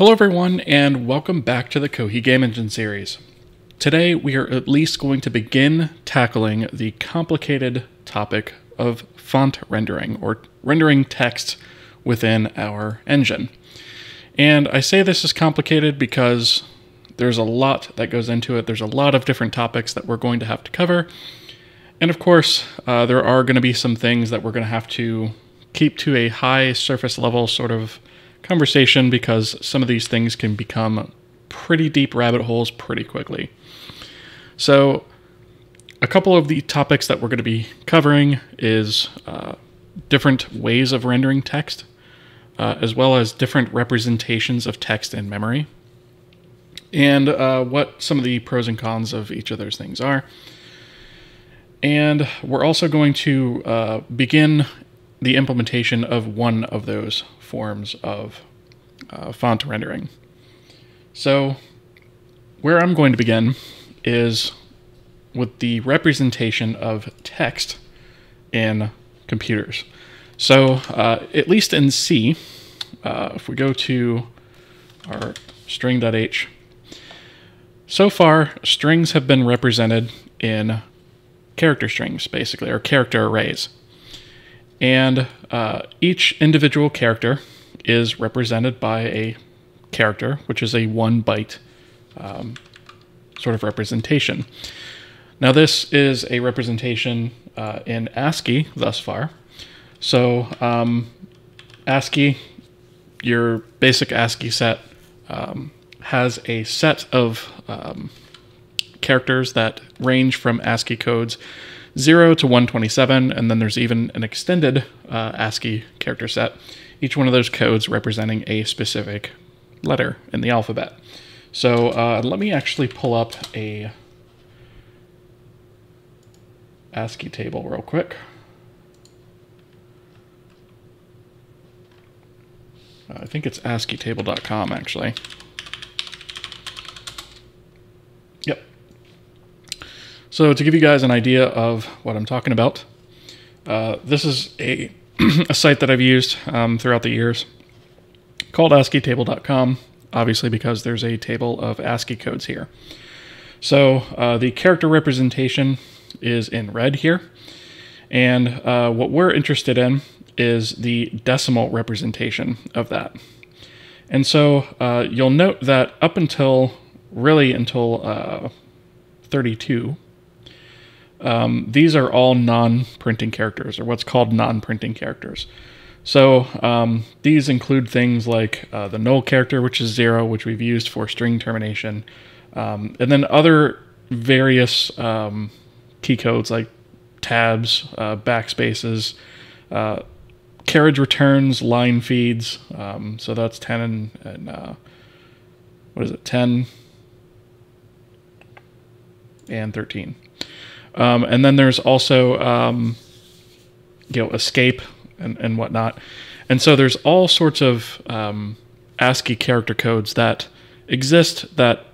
Hello everyone, and welcome back to the Kohi Game Engine series. Today we are at least going to begin tackling the complicated topic of font rendering, or rendering text within our engine. And I say this is complicated because there's a lot that goes into it. There's a lot of different topics that we're going to have to cover. And of course, there are going to be some things that we're going to have to keep to a high surface level sort of conversation, because some of these things can become pretty deep rabbit holes pretty quickly. So a couple of the topics that we're going to be covering is different ways of rendering text, as well as different representations of text in memory, and what some of the pros and cons of each of those things are. And we're also going to begin the implementation of one of those forms of font rendering. So where I'm going to begin is with the representation of text in computers. So at least in C, if we go to our string.h, so far strings have been represented in character strings, basically, or character arrays. And each individual character is represented by a character, which is a 1-byte sort of representation. Now this is a representation in ASCII thus far. So ASCII, your basic ASCII set, has a set of characters that range from ASCII codes 0 to 127, and then there's even an extended ASCII character set, each one of those codes representing a specific letter in the alphabet. So let me actually pull up a ASCII table real quick. I think it's angelcode.com, actually. So to give you guys an idea of what I'm talking about, this is a, a site that I've used throughout the years called angelcode.com, obviously because there's a table of ASCII codes here. So the character representation is in red here. And what we're interested in is the decimal representation of that. And so you'll note that up until, really until 32, these are all non-printing characters, or what's called non-printing characters. So these include things like the null character, which is 0, which we've used for string termination, and then other various key codes like tabs, backspaces, carriage returns, line feeds. So that's 10 and what is it, 10 and 13. And then there's also, you know, escape and whatnot. And so there's all sorts of ASCII character codes that exist that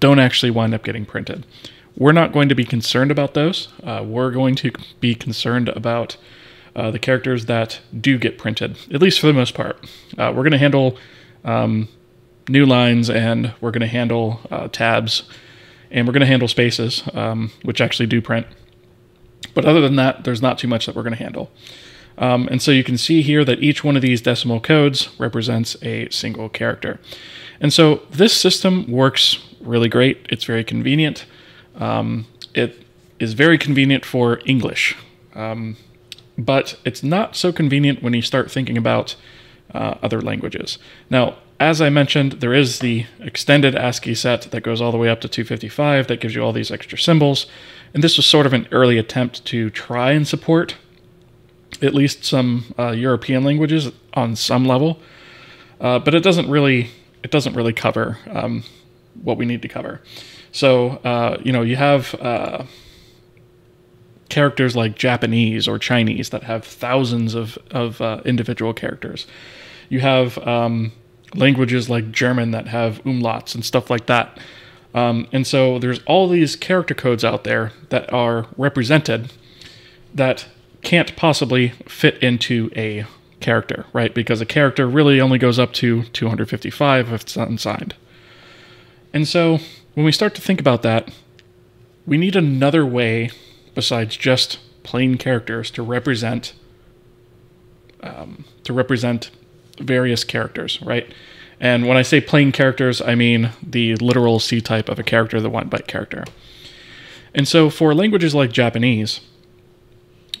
don't actually wind up getting printed. We're not going to be concerned about those. We're going to be concerned about the characters that do get printed, at least for the most part. We're going to handle new lines, and we're going to handle tabs, and we're going to handle spaces, which actually do print. But other than that, there's not too much that we're going to handle. And so you can see here that each one of these decimal codes represents a single character. And so this system works really great. It's very convenient. It is very convenient for English. But it's not so convenient when you start thinking about other languages. Now, as I mentioned, there is the extended ASCII set that goes all the way up to 255 that gives you all these extra symbols. And this was sort of an early attempt to try and support at least some European languages on some level. But it doesn't really cover what we need to cover. So, you know, you have characters like Japanese or Chinese that have thousands of individual characters. You have languages like German that have umlauts and stuff like that. And so there's all these character codes out there that are represented that can't possibly fit into a character, right? Because a character really only goes up to 255 if it's unsigned. And so when we start to think about that, we need another way besides just plain characters to represent various characters, right? And when I say plain characters, I mean the literal C type of a character, the 1-byte character. And so for languages like Japanese,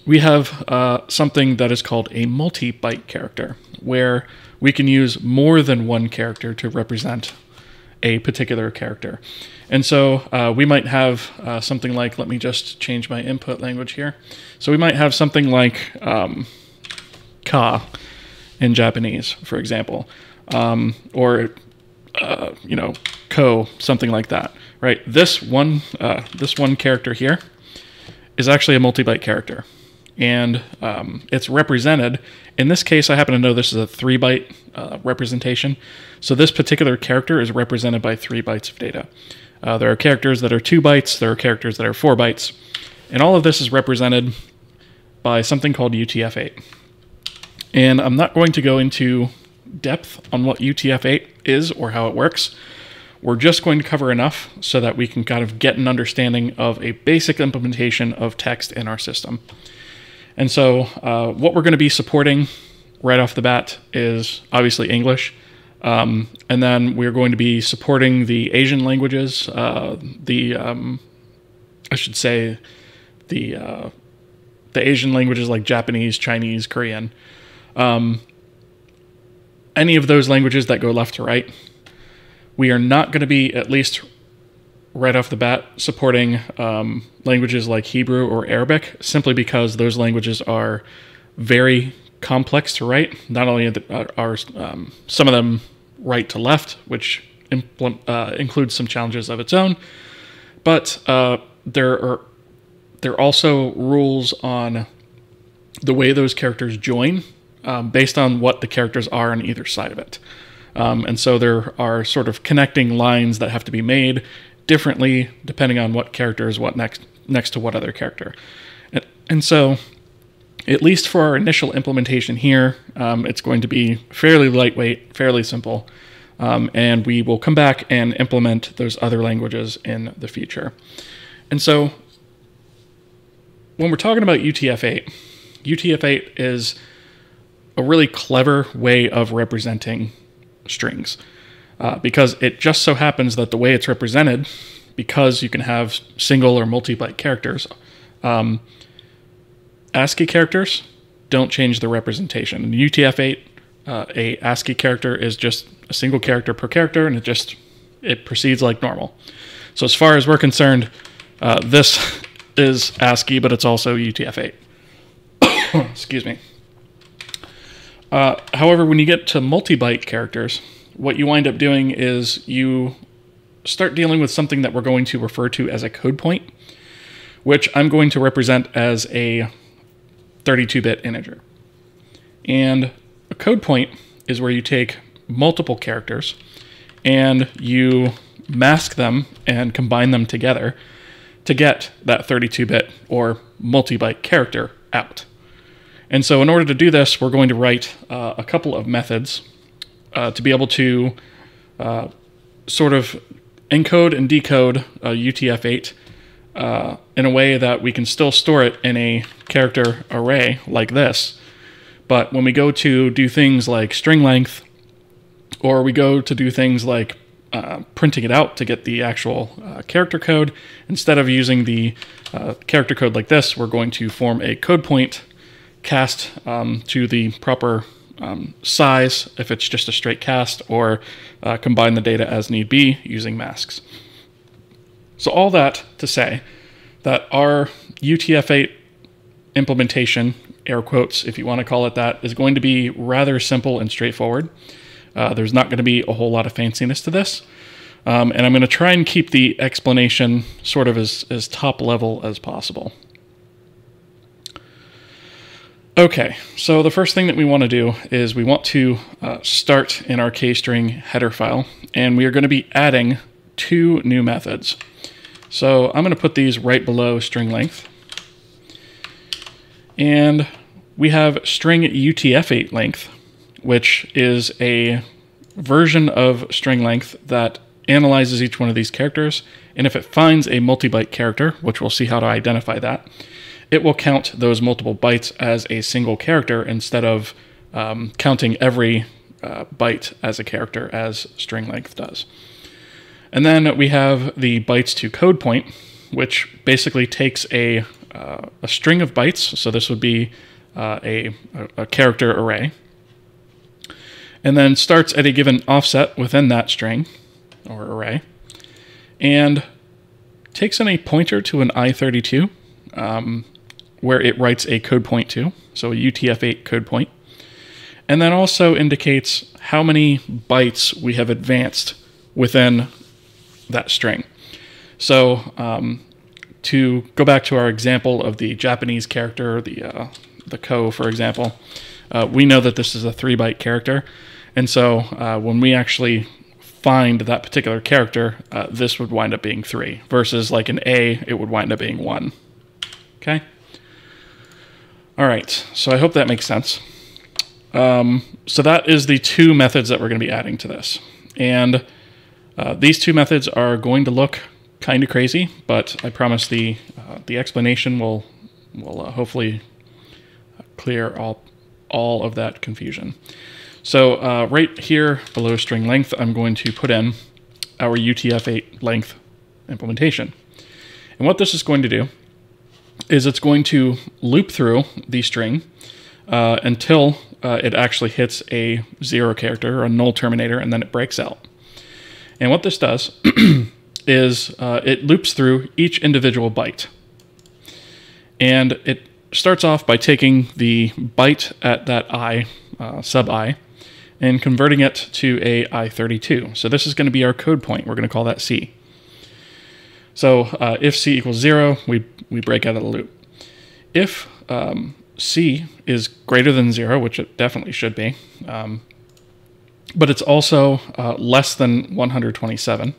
we have something that is called a multi-byte character, where we can use more than one character to represent a particular character. And so we might have something like, let me just change my input language here. So we might have something like ka in Japanese, for example, or you know, ko, something like that, right? This one character here is actually a multi-byte character, and it's represented. In this case, I happen to know this is a 3-byte representation. So this particular character is represented by 3 bytes of data. There are characters that are 2 bytes, there are characters that are 4 bytes, and all of this is represented by something called UTF-8. And I'm not going to go into depth on what UTF-8 is or how it works. We're just going to cover enough so that we can kind of get an understanding of a basic implementation of text in our system. And so what we're going to be supporting right off the bat is obviously English. And then we're going to be supporting the Asian languages, I should say the Asian languages like Japanese, Chinese, Korean, any of those languages that go left to right. We are not going to be, at least right off the bat, supporting languages like Hebrew or Arabic, simply because those languages are very complex to write. Not only are some of them right to left, which includes some challenges of its own, but there are also rules on the way those characters join based on what the characters are on either side of it. And so there are sort of connecting lines that have to be made differently depending on what character is what next to what other character. And so, at least for our initial implementation here, it's going to be fairly lightweight, fairly simple, and we will come back and implement those other languages in the future. And so, when we're talking about UTF-8, UTF-8 is a really clever way of representing strings, because it just so happens that the way it's represented, because you can have single or multi-byte characters, ASCII characters don't change the representation. In UTF-8, a ASCII character is just a single character per character, and it proceeds like normal. So as far as we're concerned, this is ASCII, but it's also UTF-8. Excuse me. However, when you get to multi-byte characters, what you wind up doing is you start dealing with something that we're going to refer to as a code point, which I'm going to represent as a 32-bit integer. And a code point is where you take multiple characters and you mask them and combine them together to get that 32-bit or multi-byte character out. And so in order to do this, we're going to write a couple of methods to be able to sort of encode and decode UTF-8 in a way that we can still store it in a character array like this. But when we go to do things like string length, or we go to do things like printing it out to get the actual character code, instead of using the character code like this, we're going to form a code point, cast to the proper size if it's just a straight cast, or combine the data as need be using masks. So all that to say that our UTF-8 implementation, air quotes if you want to call it that, is going to be rather simple and straightforward. There's not going to be a whole lot of fanciness to this. And I'm going to try and keep the explanation sort of as top level as possible. Okay, so the first thing that we want to do is we want to start in our kstring header file, and we are going to be adding 2 new methods. So I'm going to put these right below string length. And we have string UTF-8 length, which is a version of string length that analyzes each one of these characters. And if it finds a multi-byte character, which we'll see how to identify that, it will count those multiple bytes as a single character instead of counting every byte as a character as string length does. And then we have the bytes to code point, which basically takes a string of bytes. So this would be a character array, and then starts at a given offset within that string or array, and takes in a pointer to an I32, where it writes a code point to, so a UTF-8 code point, and then also indicates how many bytes we have advanced within that string. So to go back to our example of the Japanese character, the ko, for example, we know that this is a 3-byte character, and so when we actually find that particular character, this would wind up being 3, versus like an A, it would wind up being 1. Okay? All right, so I hope that makes sense. So that is the two methods that we're going to be adding to this. And these two methods are going to look kind of crazy, but I promise the explanation will hopefully clear all of that confusion. So right here below string length, I'm going to put in our UTF-8 length implementation. And what this is going to do is it's going to loop through the string until it actually hits a 0 character or a null terminator, and then it breaks out. And what this does is it loops through each individual byte. And it starts off by taking the byte at that I, sub I, and converting it to a I32. So this is going to be our code point. We're going to call that C. So if C equals 0, we break out of the loop. If C is greater than 0, which it definitely should be, but it's also less than 127,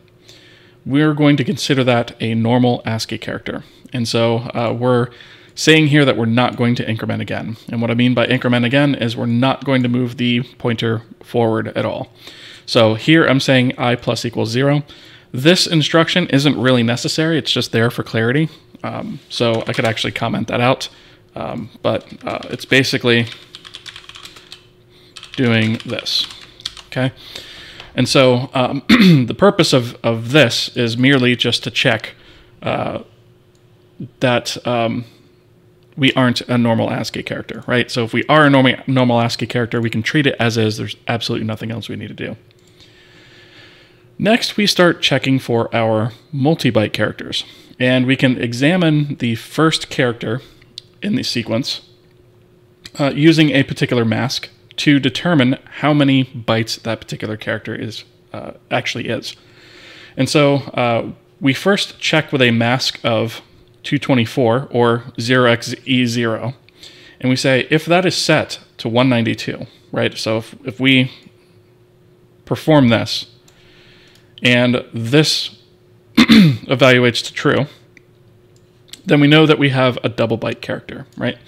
we're going to consider that a normal ASCII character. And so we're saying here that we're not going to increment again. And what I mean by increment again is we're not going to move the pointer forward at all. So here I'm saying I plus equals 0. This instruction isn't really necessary. It's just there for clarity. So I could actually comment that out. But it's basically doing this. Okay. And so the purpose of this is merely just to check that we aren't a normal ASCII character, right? So if we are a normal ASCII character, we can treat it as is. There's absolutely nothing else we need to do. Next, we start checking for our multi-byte characters. And we can examine the first character in the sequence using a particular mask to determine how many bytes that particular character is actually is. And so we first check with a mask of 224 or 0xe0, and we say if that is set to 192, right? So if we perform this and this evaluates to true, then we know that we have a double byte character, right?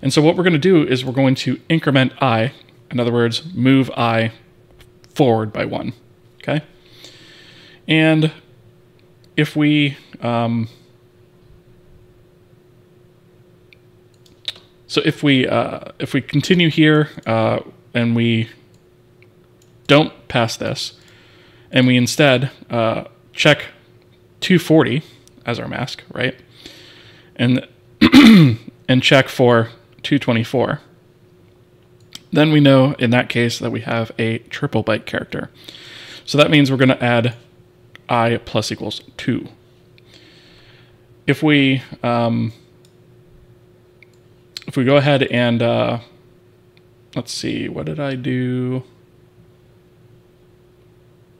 And so what we're going to do is we're going to increment I, in other words, move I forward by 1, okay? And if we if we continue here and we don't pass this, and we instead check 240 as our mask, right? And and check for 224. Then we know in that case that we have a triple byte character. So that means we're going to add I plus equals 2. If we if we go ahead and, let's see, what did I do?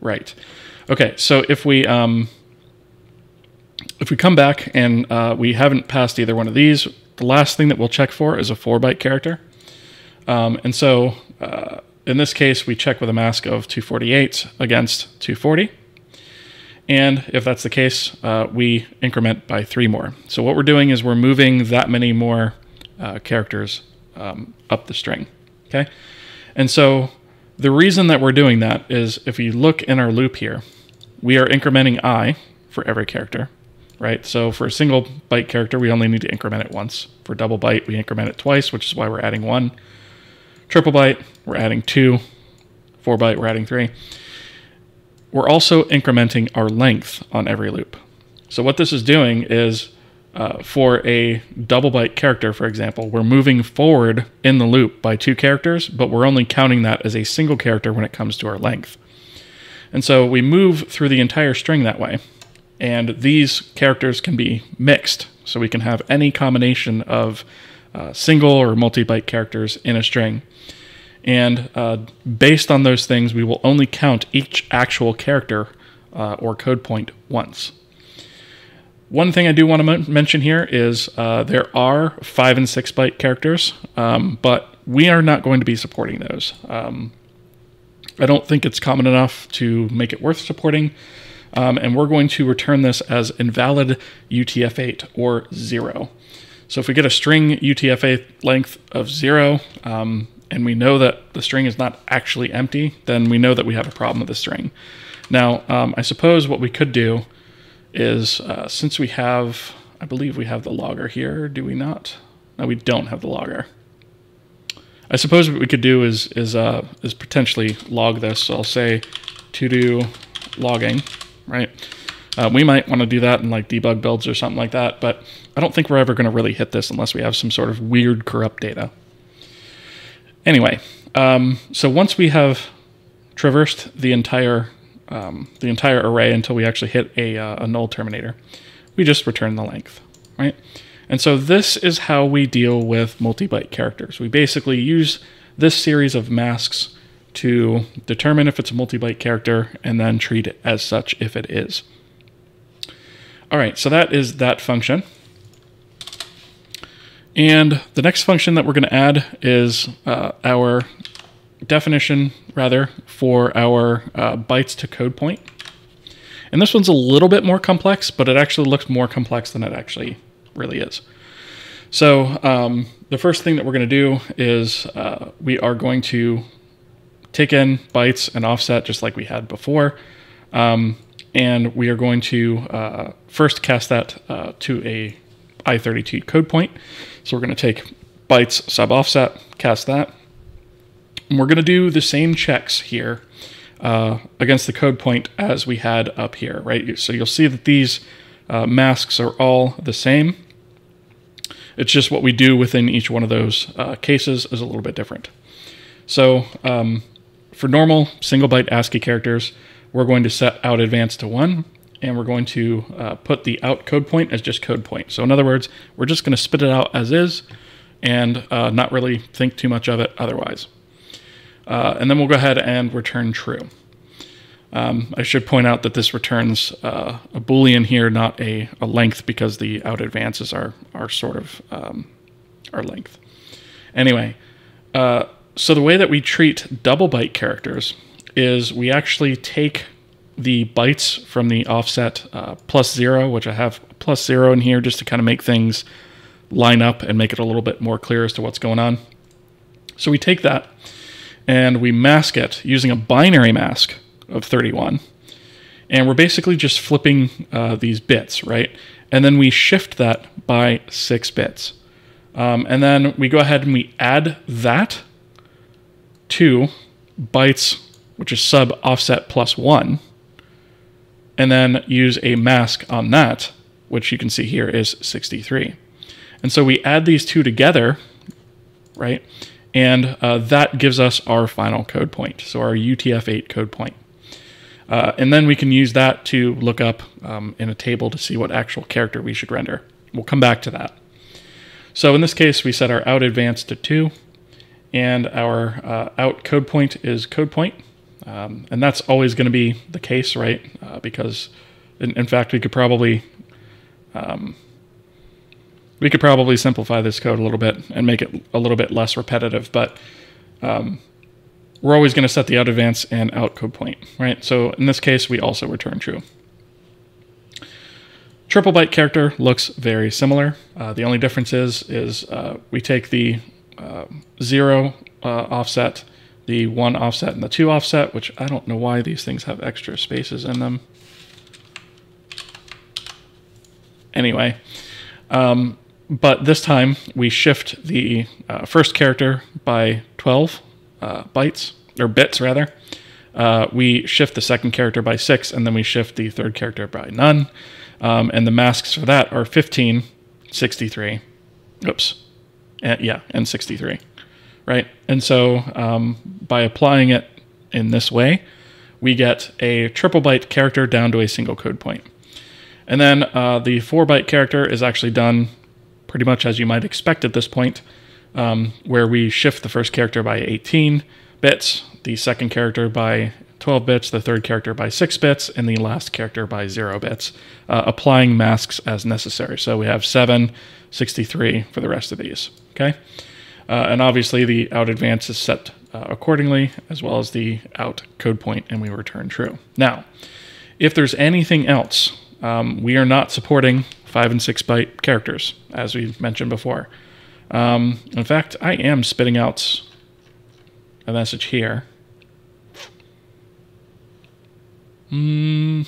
Right. Okay, so if we come back and we haven't passed either one of these, the last thing that we'll check for is a 4-byte character. And so, in this case, we check with a mask of 248 against 240. And if that's the case, we increment by 3 more. So what we're doing is we're moving that many more characters up the string, okay? And so the reason that we're doing that is if you look in our loop here, we are incrementing I for every character, right? So for a single byte character, we only need to increment it once. For double byte, we increment it twice, which is why we're adding 1. Triple byte, we're adding 2. 4 byte, we're adding 3. We're also incrementing our length on every loop. So what this is doing is for a double byte character, for example, we're moving forward in the loop by 2 characters, but we're only counting that as a single character when it comes to our length. And so we move through the entire string that way, and these characters can be mixed. So we can have any combination of single or multi-byte characters in a string. And based on those things, we will only count each actual character or code point once. One thing I do want to mention here is there are 5 and 6 byte characters, but we are not going to be supporting those. I don't think it's common enough to make it worth supporting, and we're going to return this as invalid UTF-8 or 0. So if we get a string UTF-8 length of 0, and we know that the string is not actually empty, then we know that we have a problem with the string. Now, I suppose what we could do is since we have, I believe we have the logger here, do we not? No, we don't have the logger. I suppose what we could do is potentially log this. So I'll say to-do logging, right? We might want to do that in like debug builds or something like that, but I don't think we're ever going to really hit this unless we have some sort of weird corrupt data. Anyway, so once we have traversed the entire array until we actually hit a null terminator, we just return the length, right? And so this is how we deal with multi-byte characters. We basically use this series of masks to determine if it's a multi-byte character and then treat it as such if it is. All right, so that is that function. And the next function that we're going to add is our definition, rather, for our bytes to code point. And this one's a little bit more complex, but it actually looks more complex than it actually really is. So the first thing that we're going to do is we are going to take in bytes and offset just like we had before. And we are going to first cast that to a I32 code point. So we're going to take bytes sub offset, cast that. And we're going to do the same checks here against the code point as we had up here, right? So you'll see that these masks are all the same. It's just what we do within each one of those cases is a little bit different. So for normal single byte ASCII characters, we're going to set out advance to 1, and we're going to put the out code point as just code point. So in other words, we're just going to spit it out as is and not really think too much of it otherwise. And then we'll go ahead and return true. I should point out that this returns a Boolean here, not a length, because the out advances are sort of our length. Anyway, so the way that we treat double byte characters is we actually take the bytes from the offset plus 0, which I have plus 0 in here just to kind of make things line up and make it a little bit more clear as to what's going on. So we take that and we mask it using a binary mask of 31. And we're basically just flipping these bits, right? And then we shift that by 6 bits. And then we go ahead and we add that to bytes, which is sub offset plus 1. And then use a mask on that, which you can see here is 63. And so we add these two together, right? And that gives us our final code point, so our UTF-8 code point. And then we can use that to look up in a table to see what actual character we should render. We'll come back to that. So in this case, we set our out advance to 2, and our out code point is code point. And that's always going to be the case, right? Because, in fact, we could probably simplify this code a little bit and make it a little bit less repetitive, but we're always going to set the out advance and out code point, right? So in this case, we also return true. Triple byte character looks very similar. The only difference is we take the 0 offset, the 1 offset, and the 2 offset, which I don't know why these things have extra spaces in them. Anyway, but this time we shift the first character by 12 bytes, or bits rather. We shift the second character by 6, and then we shift the third character by none. And the masks for that are 15, 63, oops, and, yeah, and 63, right? And so by applying it in this way, we get a triple byte character down to a single code point. And then the 4-byte character is actually done pretty much as you might expect at this point, where we shift the first character by 18 bits, the second character by 12 bits, the third character by 6 bits, and the last character by 0 bits, applying masks as necessary. So we have 7, 63 for the rest of these, okay? And obviously the out advance is set accordingly, as well as the out code point, and we return true. Now, if there's anything else, we are not supporting 5- and 6-byte characters, as we mentioned before. In fact, I am spitting out a message here. I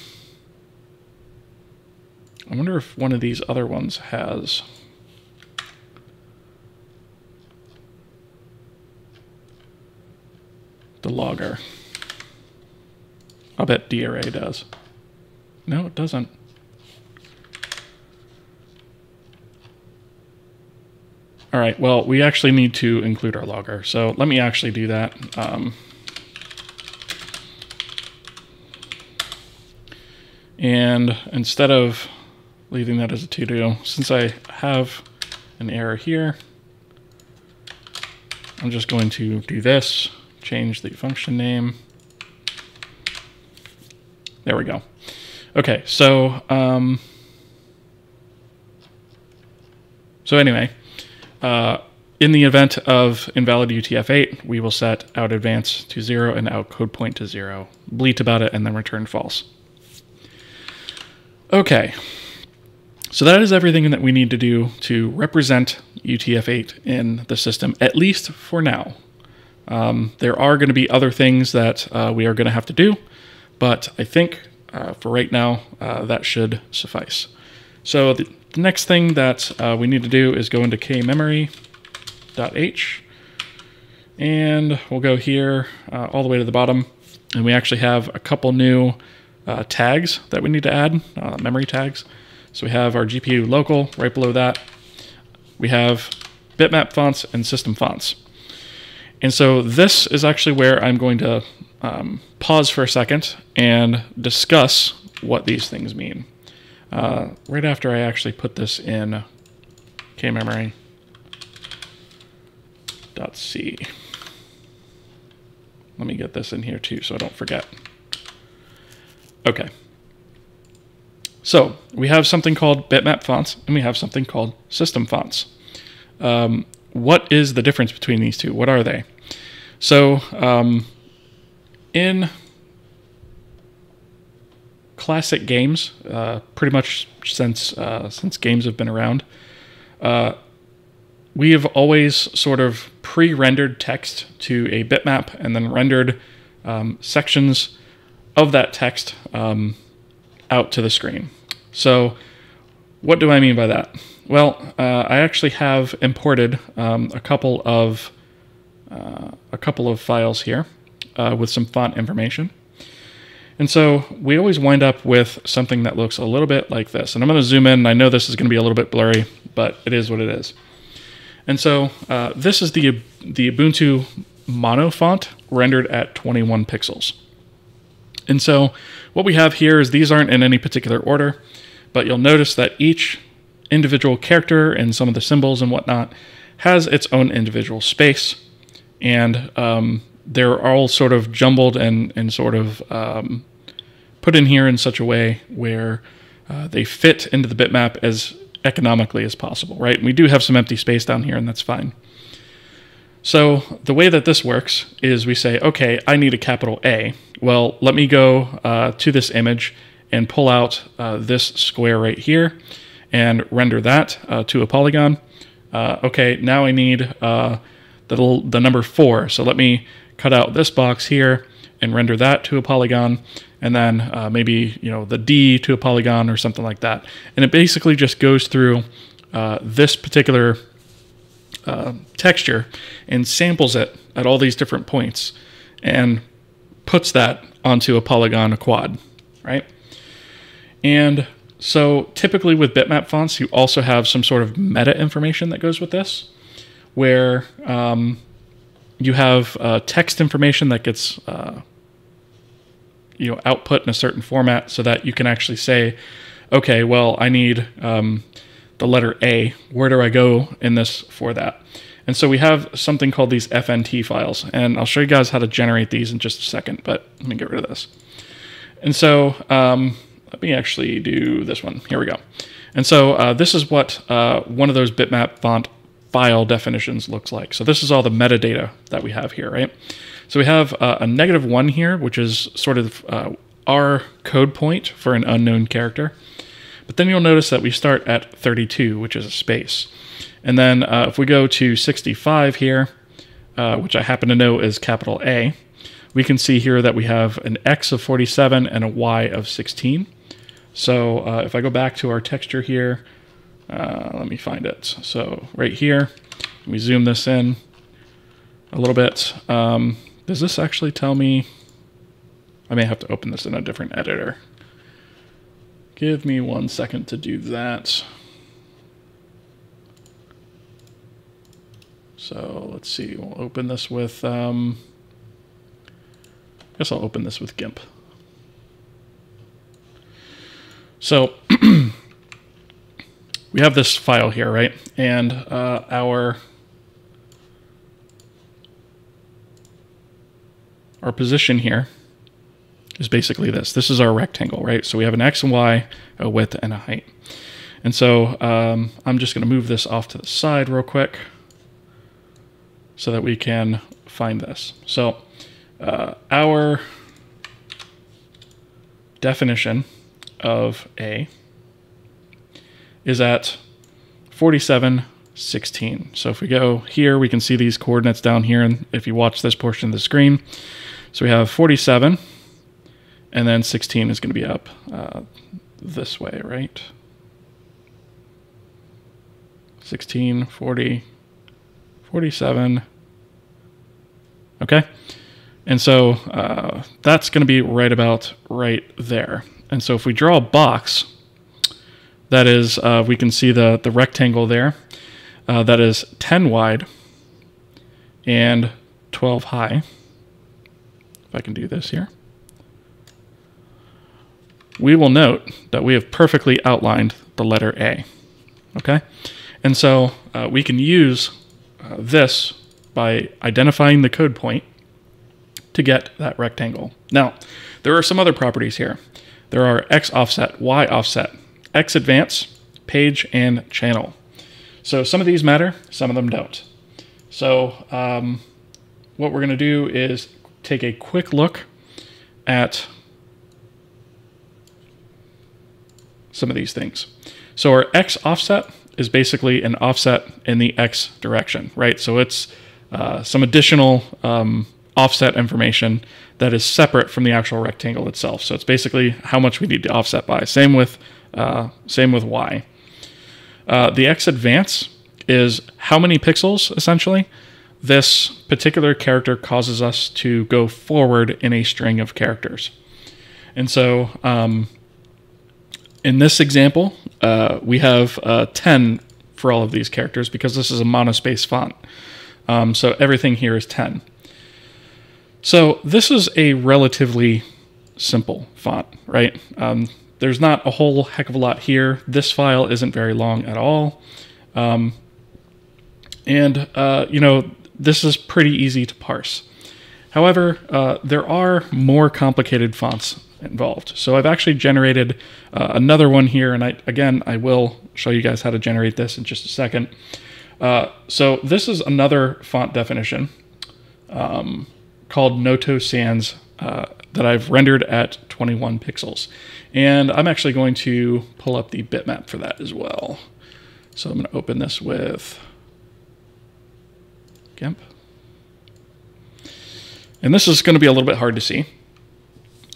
wonder if one of these other ones has. The logger. I'll bet DRA does. No, it doesn't. All right, well, we actually need to include our logger. So let me actually do that. And instead of leaving that as a to-do, since I have an error here, I'm just going to do this, change the function name. There we go. Okay, so, anyway, in the event of invalid UTF-8, we will set out advance to 0 and out code point to 0, bleat about it, and then return false. Okay, so that is everything that we need to do to represent UTF-8 in the system, at least for now. There are going to be other things that we are going to have to do, but I think for right now, that should suffice. So the next thing that we need to do is go into kmemory.h, and we'll go here all the way to the bottom, and we actually have a couple new tags that we need to add, memory tags. So we have our GPU local right below that. We have bitmap fonts and system fonts. And so this is actually where I'm going to pause for a second and discuss what these things mean. Right after I actually put this in kmemory.c. Let me get this in here too so I don't forget. Okay. So we have something called bitmap fonts and we have something called system fonts. What is the difference between these two? What are they? So in classic games, pretty much since games have been around, we have always sort of pre-rendered text to a bitmap and then rendered sections of that text out to the screen. So what do I mean by that? Well, I actually have imported a couple of files here with some font information. And so we always wind up with something that looks a little bit like this. And I'm going to zoom in. I know this is going to be a little bit blurry, but it is what it is. And so this is the Ubuntu Mono font rendered at 21 pixels. And so what we have here is these aren't in any particular order, but you'll notice that each individual character and some of the symbols and whatnot has its own individual space. And they're all sort of jumbled and sort of put in here in such a way where they fit into the bitmap as economically as possible, right? And we do have some empty space down here, and that's fine. So the way that this works is we say, okay, I need a capital A. Well, let me go to this image and pull out this square right here and render that to a polygon. Okay, now I need the number 4. So let me cut out this box here and render that to a polygon, and then maybe, you know, the D to a polygon or something like that. And it basically just goes through this particular texture and samples it at all these different points and puts that onto a polygon, a quad, right? And so typically with bitmap fonts, you also have some sort of meta information that goes with this, where you have text information that gets you know, output in a certain format so that you can actually say, okay, well, I need the letter A. Where do I go in this for that? And so we have something called these FNT files, and I'll show you guys how to generate these in just a second, but let me get rid of this. And so let me actually do this one. Here we go. And so this is what one of those bitmap font file definitions looks like. So this is all the metadata that we have here, right? So we have a -1 here, which is sort of our code point for an unknown character. But then you'll notice that we start at 32, which is a space. And then if we go to 65 here, which I happen to know is capital A, we can see here that we have an X of 47 and a Y of 16. So if I go back to our texture here, let me find it. So right here, we zoom this in a little bit. Does this actually tell me? I may have to open this in a different editor. Give me 1 second to do that. So let's see, we'll open this with, I guess I'll open this with GIMP. So we have this file here, right? And our position here is basically this. This is our rectangle, right? So we have an X and Y, a width, and a height. And so I'm just going to move this off to the side real quick so that we can find this. So our definition of A is at 47, 16. So if we go here, we can see these coordinates down here. And if you watch this portion of the screen, so we have 47, and then 16 is going to be up this way, right? 16, 40, 47. Okay. And so that's going to be right about right there. And so if we draw a box, that is, we can see the rectangle there. That is 10 wide and 12 high. If I can do this here. We will note that we have perfectly outlined the letter A. Okay? And so we can use this by identifying the code point to get that rectangle. Now, there are some other properties here. There are X offset, Y offset, X advance, page, and channel. So some of these matter, some of them don't. So what we're going to do is take a quick look at some of these things. So our X offset is basically an offset in the X direction, right? So it's some additional offset information that is separate from the actual rectangle itself. So it's basically how much we need to offset by. Same with Y. The X advance is how many pixels, essentially, this particular character causes us to go forward in a string of characters. And so in this example, we have 10 for all of these characters because this is a monospace font. So everything here is 10. So this is a relatively simple font, right? There's not a whole heck of a lot here. This file isn't very long at all. You know, this is pretty easy to parse. However, there are more complicated fonts involved. So I've actually generated another one here. And I will show you guys how to generate this in just a second. So this is another font definition called Noto Sans that I've rendered at 21 pixels. And I'm actually going to pull up the bitmap for that as well. So I'm going to open this with GIMP. And this is going to be a little bit hard to see.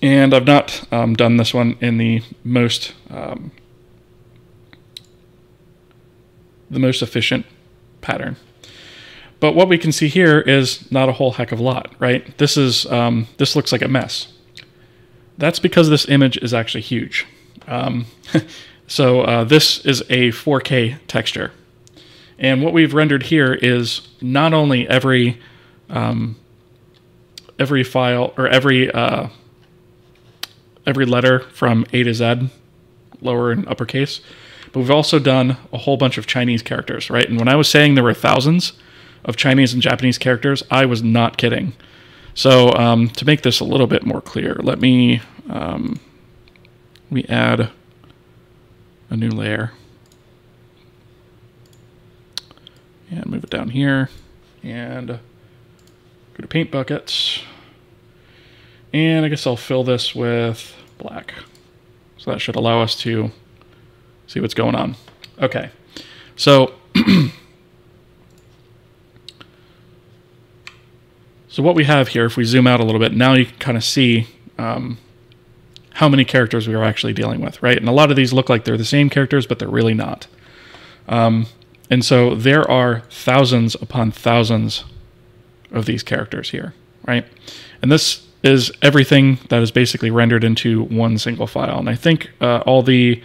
And I've not done this one in the most efficient pattern. But what we can see here is not a whole heck of a lot, right? This is this looks like a mess. That's because this image is actually huge. So this is a 4K texture. And what we've rendered here is not only every file or every letter from A to Z, lower and uppercase, but we've also done a whole bunch of Chinese characters, right? And when I was saying there were thousands of Chinese and Japanese characters, I was not kidding. So to make this a little bit more clear, let me we add a new layer. And move it down here and go to paint buckets. And I guess I'll fill this with black. So that should allow us to see what's going on. Okay, so, so what we have here, if we zoom out a little bit, now you can kind of see how many characters we are actually dealing with, right? And a lot of these look like they're the same characters, but they're really not. And so there are thousands upon thousands of these characters here, right? And this is everything that is basically rendered into one single file. And I think all the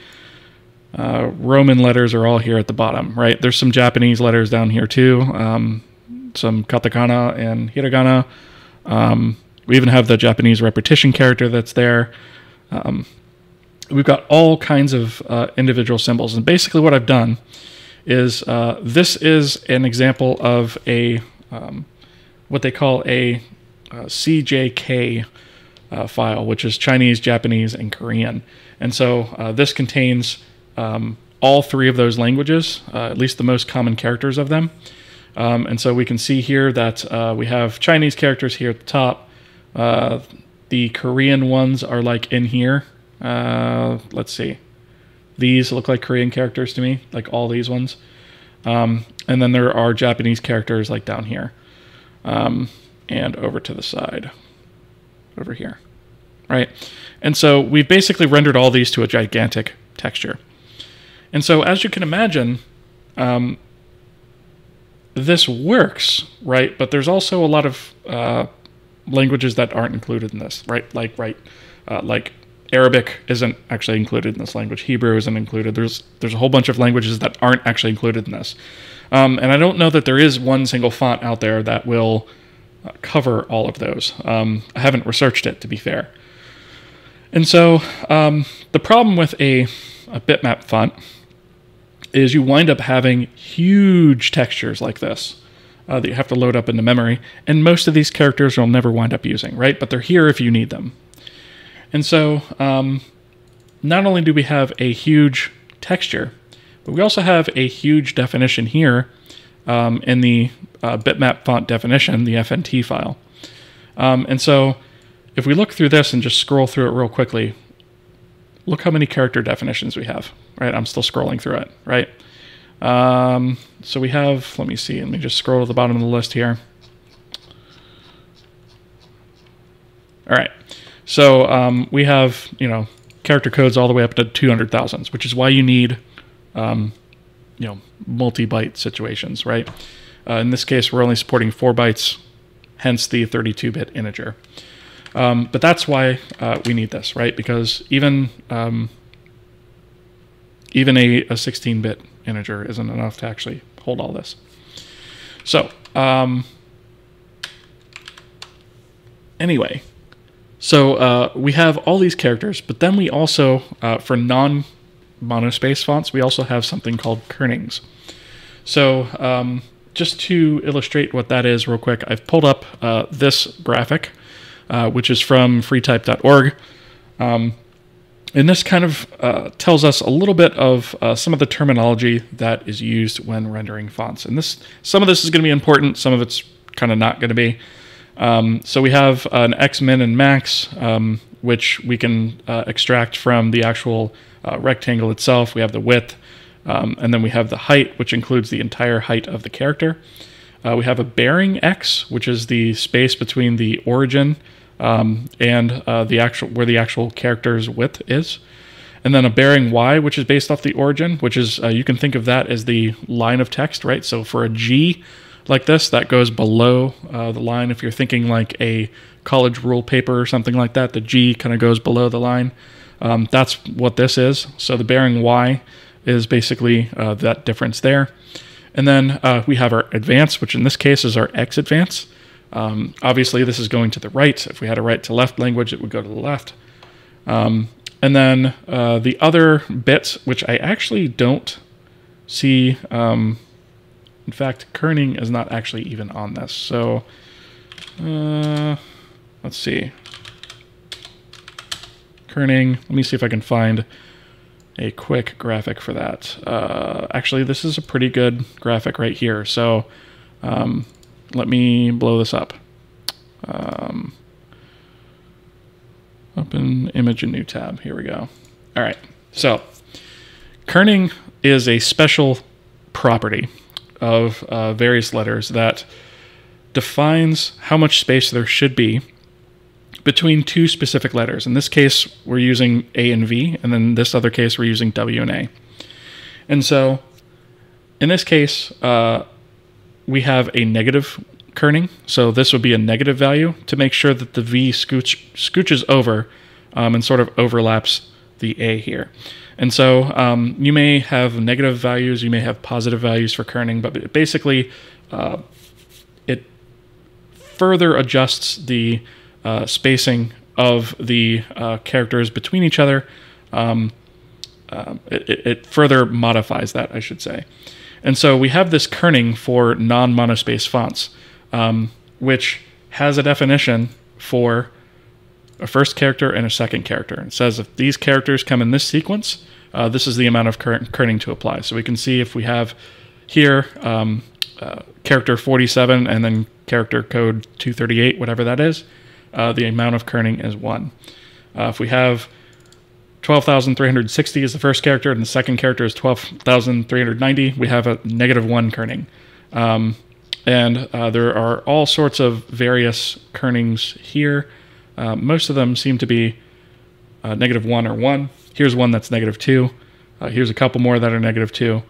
Roman letters are all here at the bottom, right? There's some Japanese letters down here too, some katakana and hiragana. We even have the Japanese repetition character that's there. We've got all kinds of individual symbols. And basically what I've done is this is an example of a what they call a CJK file, which is Chinese, Japanese, and Korean. And so this contains all three of those languages, at least the most common characters of them. And so we can see here that we have Chinese characters here at the top. The Korean ones are like in here. Let's see. These look like Korean characters to me, like all these ones. And then there are Japanese characters like down here and over to the side, over here, right? And so we've basically rendered all these to a gigantic texture. And so as you can imagine, this works, right? But there's also a lot of languages that aren't included in this, right? Like Arabic isn't actually included in this language. Hebrew isn't included. There's a whole bunch of languages that aren't actually included in this. And I don't know that there is one single font out there that will cover all of those. I haven't researched it, to be fair. And so the problem with a bitmap font is you wind up having huge textures like this that you have to load up into memory. And most of these characters you'll never wind up using, right? But they're here if you need them. And so not only do we have a huge texture, but we also have a huge definition here in the bitmap font definition, the FNT file. And so if we look through this and just scroll through it real quickly, look how many character definitions we have, right? I'm still scrolling through it, right? So we have, let me see, let me just scroll to the bottom of the list here. All right. So we have, you know, character codes all the way up to 200,000, which is why you need, you know, multi-byte situations, right? In this case, we're only supporting 4 bytes, hence the 32-bit integer. But that's why we need this, right? Because even even a 16-bit integer isn't enough to actually hold all this. So anyway. So we have all these characters, but then we also, for non-monospace fonts, we also have something called kernings. So just to illustrate what that is real quick, I've pulled up this graphic, which is from freetype.org. And this kind of tells us a little bit of some of the terminology that is used when rendering fonts. And this, some of this is going to be important, some of it's kind of not going to be. So we have an X, min, and max, which we can extract from the actual rectangle itself. We have the width, and then we have the height, which includes the entire height of the character. We have a bearing X, which is the space between the origin and where the actual character's width is. And then a bearing Y, which is based off the origin, which is, you can think of that as the line of text, right? So for a G like this, that goes below the line. If you're thinking like a college rule paper or something like that, the G kind of goes below the line. That's what this is. So the bearing Y is basically that difference there. And then we have our advance, which in this case is our X advance. Obviously, this is going to the right. If we had a right to left language, it would go to the left. And then the other bits, which I actually don't see. In fact, kerning is not actually even on this. So let's see. Kerning, let me see if I can find a quick graphic for that. Actually, this is a pretty good graphic right here. So let me blow this up. Open image and new tab. Here we go. All right. So kerning is a special property of various letters that defines how much space there should be between two specific letters. In this case, we're using A and V, and then this other case, we're using W and A. And so in this case, we have a negative kerning. So this would be a negative value to make sure that the V scooches over and sort of overlaps the A here. And so you may have negative values, you may have positive values for kerning, but it basically it further adjusts the spacing of the characters between each other. It further modifies that, I should say. And so we have this kerning for non-monospace fonts, which has a definition for a first character and a second character. It says if these characters come in this sequence, this is the amount of kerning to apply. So we can see if we have here character 47 and then character code 238, whatever that is, the amount of kerning is 1. If we have 12,360 is the first character and the second character is 12,390, we have a -1 kerning. There are all sorts of various kernings here. Most of them seem to be -1 or 1. Here's one that's -2. Here's a couple more that are -2.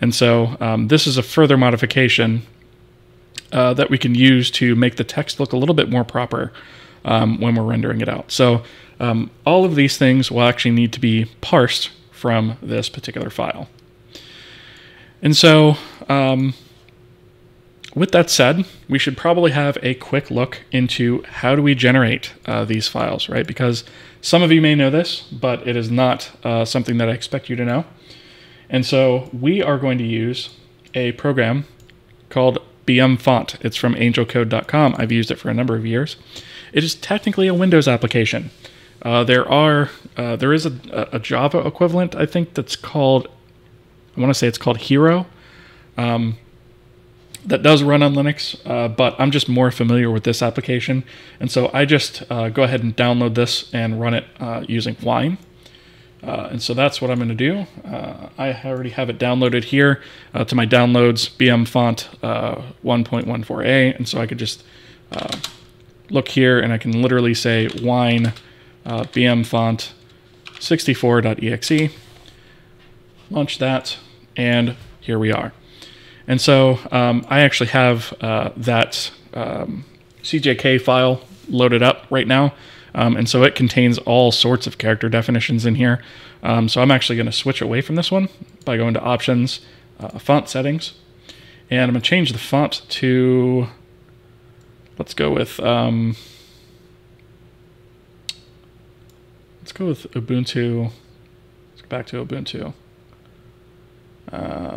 And so this is a further modification that we can use to make the text look a little bit more proper when we're rendering it out. So all of these things will actually need to be parsed from this particular file. And so with that said, we should probably have a quick look into how do we generate these files, right? Because some of you may know this, but it is not something that I expect you to know. And so we are going to use a program called BMFont. It's from angelcode.com. I've used it for a number of years. It is technically a Windows application. There is a Java equivalent, I think, that's called, I want to say it's called Hero, that does run on Linux, but I'm just more familiar with this application. And so I just go ahead and download this and run it using Wine. And so that's what I'm going to do. I already have it downloaded here to my downloads, BMFont 1.14a. And so I could just look here and I can literally say wine BMFont 64.exe, launch that, and here we are. And so I actually have that CJK file loaded up right now. And so it contains all sorts of character definitions in here. So I'm actually going to switch away from this one by going to Options, Font Settings. And I'm going to change the font to, let's go with Ubuntu. Let's go back to Ubuntu.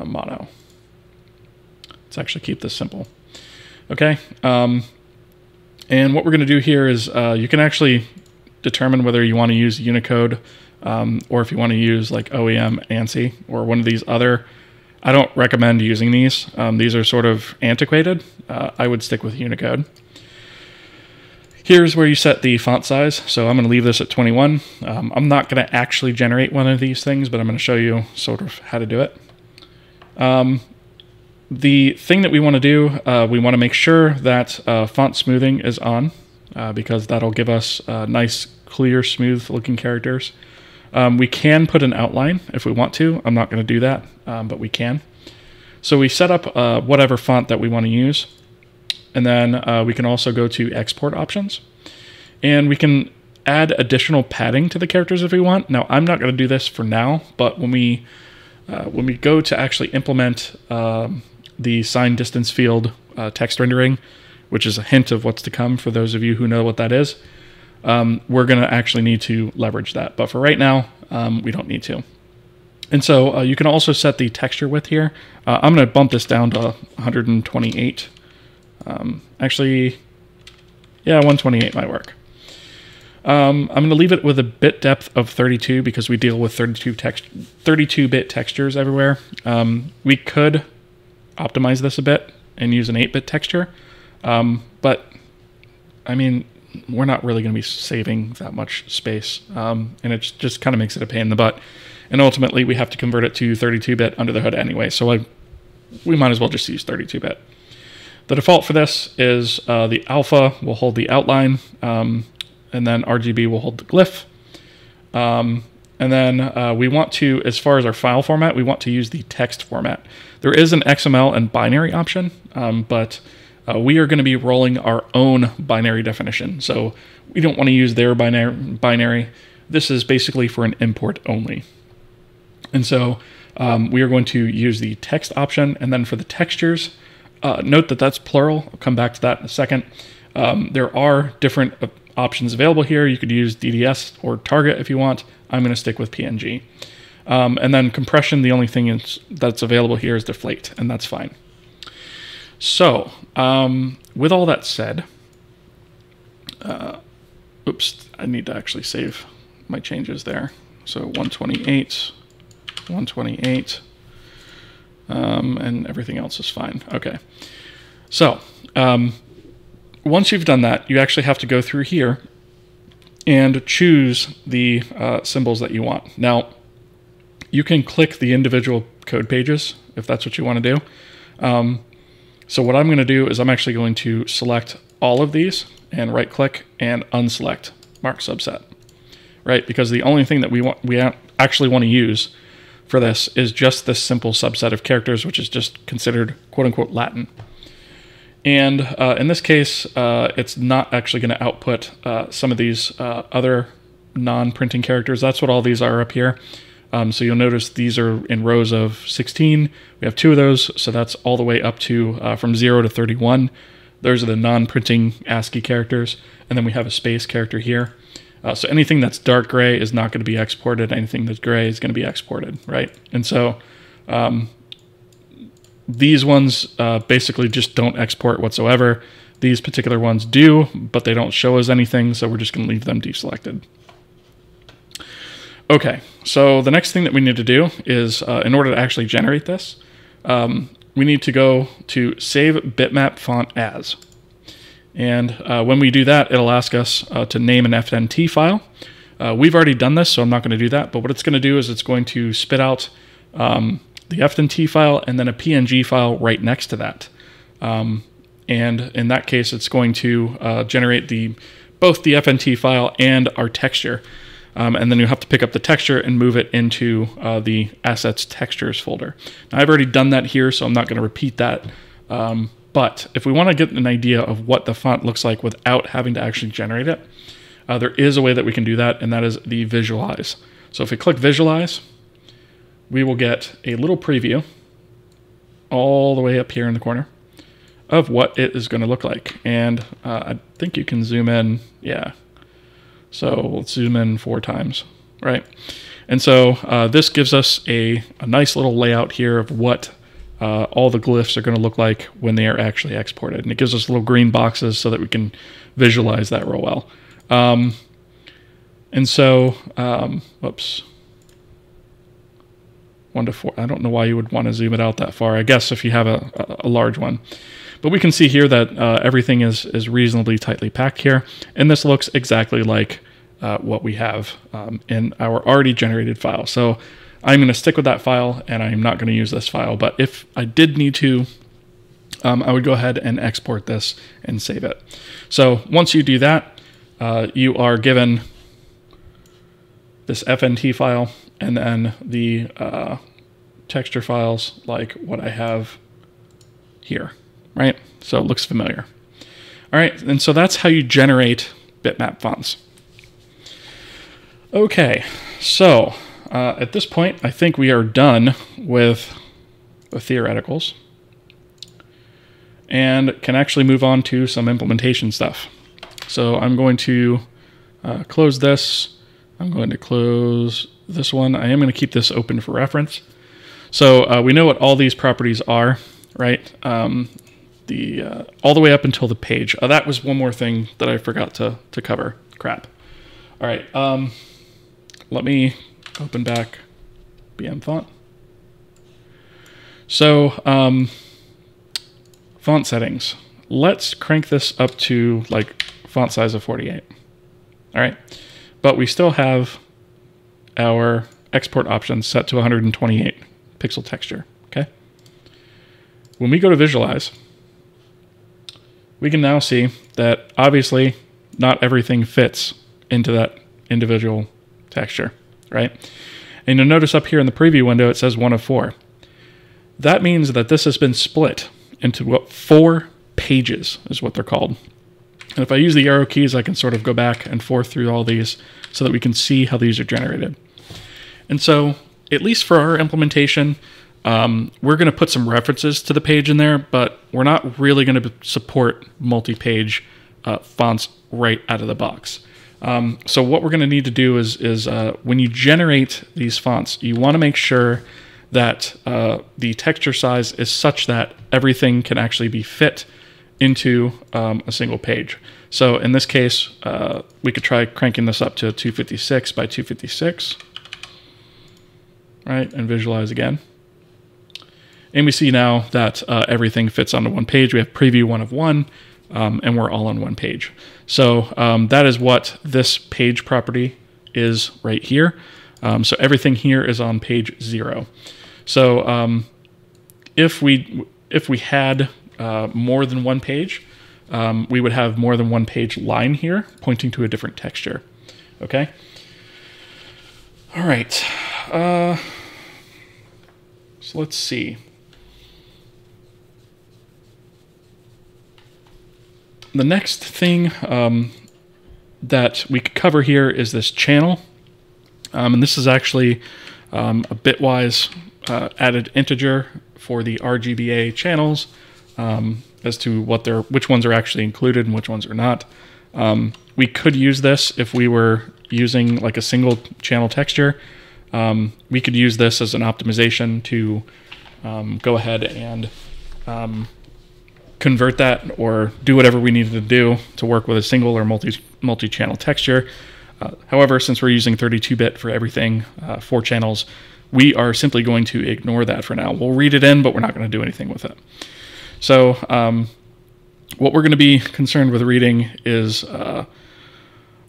Mono. Let's actually keep this simple. Okay. And what we're going to do here is you can actually determine whether you want to use Unicode or if you want to use like OEM ANSI or one of these other. I don't recommend using these. These are sort of antiquated. I would stick with Unicode. Here's where you set the font size. So I'm going to leave this at 21. I'm not going to actually generate one of these things, but I'm going to show you sort of how to do it. the thing that we want to do, we want to make sure that font smoothing is on because that'll give us nice, clear, smooth looking characters. We can put an outline if we want to. I'm not going to do that, but we can. So we set up whatever font that we want to use. And then we can also go to export options, and we can add additional padding to the characters if we want. Now, I'm not going to do this for now, but when we go to actually implement the sign distance field text rendering, which is a hint of what's to come for those of you who know what that is, we're going to actually need to leverage that. But for right now, we don't need to. And so you can also set the texture width here. I'm going to bump this down to 128. Actually, yeah, 128 might work. I'm going to leave it with a bit depth of 32 because we deal with 32-bit textures everywhere. We could optimize this a bit and use an 8-bit texture, but I mean, we're not really going to be saving that much space, and it just kind of makes it a pain in the butt. And ultimately, we have to convert it to 32-bit under the hood anyway, so we might as well just use 32-bit. The default for this is the alpha will hold the outline, and then RGB will hold the glyph. And then we want to, as far as our file format, we want to use the text format. There is an XML and binary option, but we are going to be rolling our own binary definition. So we don't want to use their binary. This is basically for an import only. And so we are going to use the text option. And then for the textures, note that that's plural. I'll come back to that in a second. There are different options available here. You could use DDS or target if you want. I'm going to stick with PNG. And then compression, the only thing that's available here is deflate, and that's fine. So with all that said, oops, I need to actually save my changes there. So 128, 128. And everything else is fine. Okay. So, once you've done that, you actually have to go through here and choose the symbols that you want. Now, you can click the individual code pages if that's what you want to do. So what I'm going to do is I'm actually going to select all of these and right click and unselect mark subset, right? Because the only thing that we actually want to use for this is just this simple subset of characters, which is just considered quote unquote Latin. And in this case, it's not actually going to output some of these other non-printing characters. That's what all these are up here. So you'll notice these are in rows of 16. We have two of those, so that's all the way up to from 0 to 31. Those are the non-printing ASCII characters. And then we have a space character here. So anything that's dark gray is not going to be exported. Anything that's gray is going to be exported, right? And so these ones basically just don't export whatsoever. These particular ones do, but they don't show us anything, so we're just going to leave them deselected. Okay, so the next thing that we need to do is, in order to actually generate this, we need to go to save bitmap font as. And when we do that, it'll ask us to name an FNT file. We've already done this, so I'm not going to do that. But what it's going to do is it's going to spit out the FNT file and then a PNG file right next to that. And in that case, it's going to generate both the FNT file and our texture. And then you have to pick up the texture and move it into the assets textures folder. Now, I've already done that here, so I'm not going to repeat that. But if we want to get an idea of what the font looks like without having to actually generate it, there is a way that we can do that, and that is the visualize. So if we click visualize, we will get a little preview all the way up here in the corner of what it is going to look like. And I think you can zoom in. Yeah. So we'll zoom in 4 times, right? And so this gives us a nice little layout here of what all the glyphs are going to look like when they are actually exported. And it gives us little green boxes so that we can visualize that real well. And so, whoops. 1 to 4. I don't know why you would want to zoom it out that far. I guess if you have a large one. But we can see here that everything is reasonably tightly packed here. And this looks exactly like what we have in our already generated file. So I'm going to stick with that file, and I'm not going to use this file. But if I did need to, I would go ahead and export this and save it. So once you do that, you are given this FNT file and then the texture files like what I have here, right? So it looks familiar. All right, and so that's how you generate bitmap fonts. Okay, so at this point, I think we are done with the theoreticals and can actually move on to some implementation stuff. So I'm going to close this. I'm going to close this one. I am going to keep this open for reference. So we know what all these properties are, right? All the way up until the page. Oh, that was one more thing that I forgot to cover. Crap. All right. Let me open back BMFont. So font settings. Let's crank this up to like font size of 48. All right. But we still have our export options set to 128 pixel texture. Okay. When we go to visualize, we can now see that obviously not everything fits into that individual texture, right? And you'll notice up here in the preview window, it says 1 of 4. That means that this has been split into what 4 pages is what they're called. And if I use the arrow keys, I can sort of go back and forth through all these so that we can see how these are generated. And so at least for our implementation, we're going to put some references to the page in there, but we're not really going to support multi-page fonts right out of the box. So what we're going to need to do is when you generate these fonts, you want to make sure that the texture size is such that everything can actually be fit into a single page. So in this case, we could try cranking this up to 256 by 256, right? And visualize again. And we see now that everything fits onto one page. We have preview 1 of 1, and we're all on one page. So that is what this page property is right here. So everything here is on page 0. So if we had more than one page, we would have more than one page line here pointing to a different texture. Okay. All right. So let's see. The next thing that we could cover here is this channel. And this is actually a bitwise added integer for the RGBA channels as to what they're, which ones are actually included and which ones are not. We could use this if we were using like a single channel texture. We could use this as an optimization to go ahead and convert that or do whatever we needed to do to work with a single or multi-channel texture. However, since we're using 32-bit for everything, 4 channels, we are simply going to ignore that for now. We'll read it in, but we're not going to do anything with it. So what we're going to be concerned with reading is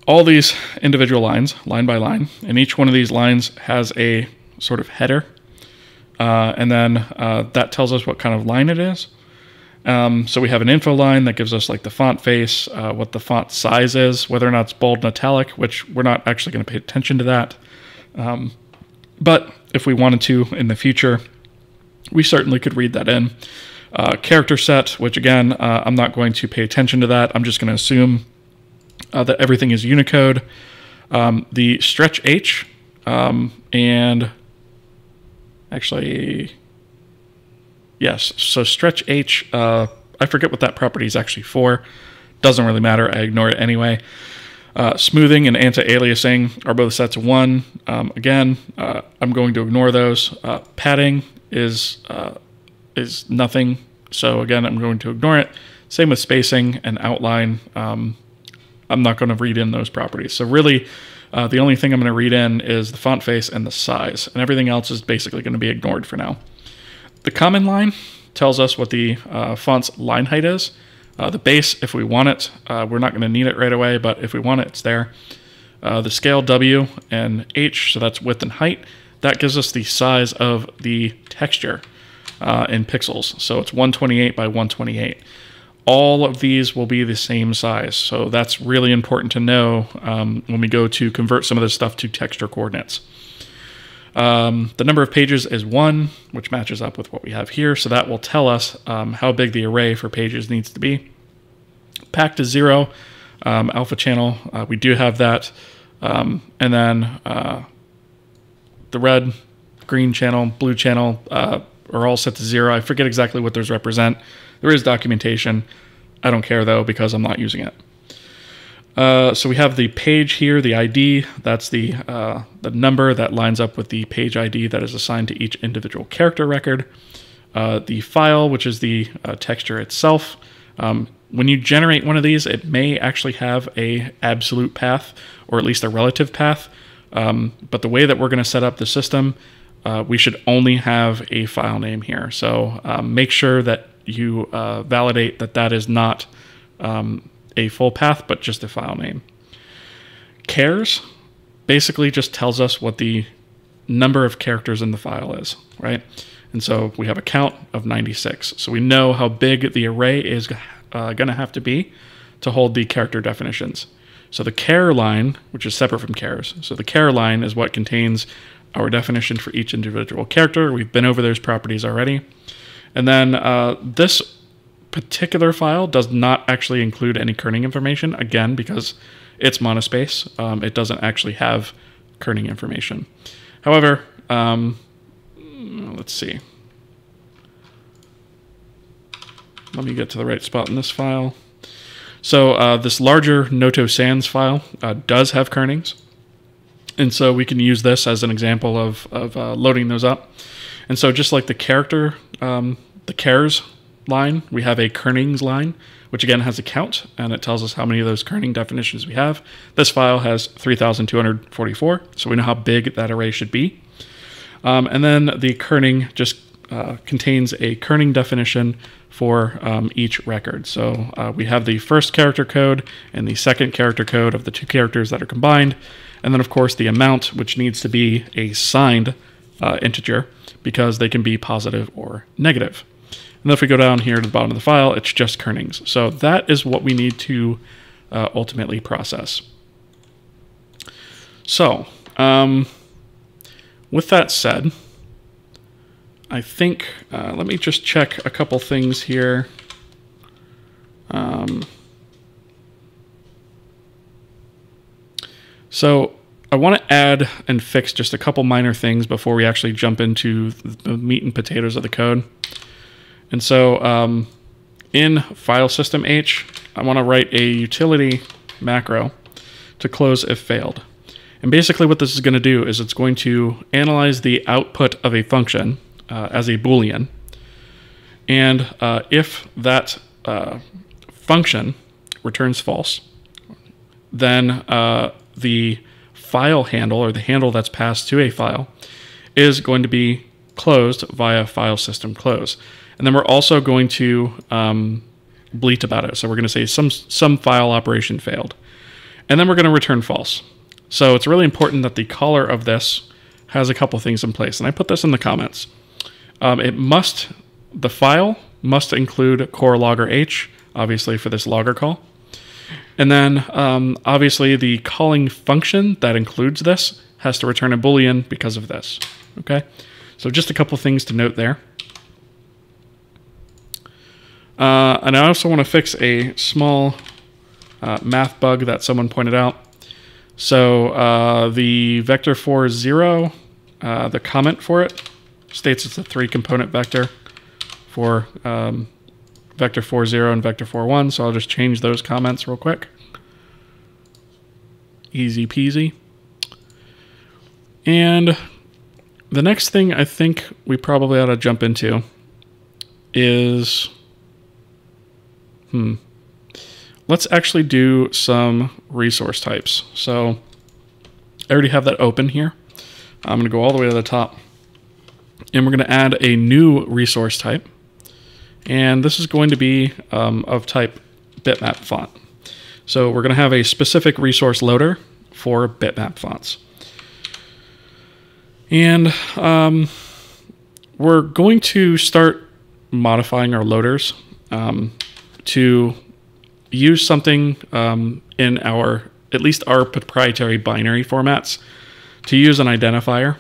all these individual lines, line by line, and each one of these lines has a sort of header, and then that tells us what kind of line it is. So we have an info line that gives us like the font face, what the font size is, whether or not it's bold and italic, which we're not actually going to pay attention to that. But if we wanted to in the future, we certainly could read that in. Character set, which again, I'm not going to pay attention to that. I'm just going to assume that everything is Unicode. The stretch H, and actually... Yes, so stretch H, I forget what that property is actually for. Doesn't really matter, I ignore it anyway. Smoothing and anti-aliasing are both sets of 1. Again, I'm going to ignore those. Padding is nothing, so again, I'm going to ignore it. Same with spacing and outline. I'm not going to read in those properties. So really, the only thing I'm going to read in is the font face and the size, and everything else is basically going to be ignored for now. The common line tells us what the font's line height is. The base, if we want it, we're not going to need it right away, but if we want it, it's there. The scale W and H, so that's width and height, that gives us the size of the texture. in pixels. So it's 128 by 128. All of these will be the same size. So that's really important to know when we go to convert some of this stuff to texture coordinates. The number of pages is 1, which matches up with what we have here. So that will tell us how big the array for pages needs to be. Packed to 0, alpha channel, we do have that. And then the red, green channel, blue channel are all set to 0. I forget exactly what those represent. There is documentation. I don't care though, because I'm not using it. So we have the page here, the ID, that's the number that lines up with the page ID that is assigned to each individual character record. The file, which is the texture itself. When you generate one of these, it may actually have a absolute path, or at least a relative path. But the way that we're going to set up the system, we should only have a file name here. So make sure that you validate that that is not a full path, but just a file name. Chars basically just tells us what the number of characters in the file is, right? And so we have a count of 96. So we know how big the array is going to have to be to hold the character definitions. So the char line, which is separate from chars, so the char line is what contains our definition for each individual character. We've been over those properties already. And then this particular file does not actually include any kerning information, again, because it's monospace. It doesn't actually have kerning information. However, let's see. Let me get to the right spot in this file. So this larger Noto Sans file does have kernings. And so we can use this as an example of loading those up. And so just like the character, the chars line, we have a kernings line, which again has a count, and it tells us how many of those kerning definitions we have. This file has 3,244, so we know how big that array should be. And then the kerning just contains a kerning definition for each record. So we have the first character code and the second character code of the two characters that are combined. And then of course the amount, which needs to be a signed integer, because they can be positive or negative. And then if we go down here to the bottom of the file, it's just kernings. So that is what we need to ultimately process. So with that said, I think, let me just check a couple things here. So I want to add and fix just a couple minor things before we actually jump into the meat and potatoes of the code. And so in file system H, I want to write a utility macro to close if failed. And basically what this is going to do is it's going to analyze the output of a function as a Boolean. And if that function returns false, then the file handle, or the handle that's passed to a file, is going to be closed via file system close. And then we're also going to bleat about it. So we're going to say some file operation failed. And then we're going to return false. So it's really important that the caller of this has a couple things in place. And I put this in the comments. The file must include core logger H, obviously for this logger call. And then obviously the calling function that includes this has to return a Boolean because of this. Okay. So just a couple things to note there. And I also want to fix a small math bug that someone pointed out. So the vector 4 0, the comment for it states it's a 3-component vector for vector 4 0 and vector 4 1. So I'll just change those comments real quick. Easy peasy. And the next thing I think we probably ought to jump into is. Let's actually do some resource types. So I already have that open here. I'm going to go all the way to the top. And we're going to add a new resource type. And this is going to be of type bitmap font. So we're going to have a specific resource loader for bitmap fonts. And we're going to start modifying our loaders to use something in our, at least our proprietary binary formats, to use an identifier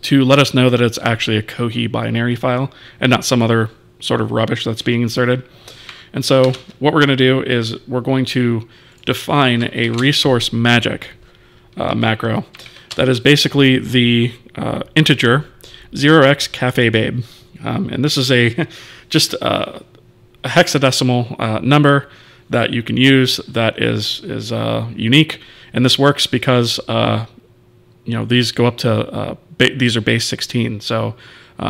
to let us know that it's actually a Kohi binary file and not some other sort of rubbish that's being inserted. And so what we're going to do is we're going to define a resource magic macro that is basically the integer 0x cafe babe. And this is just a hexadecimal number that you can use that is unique. And this works because you know, these go up to these are base 16. So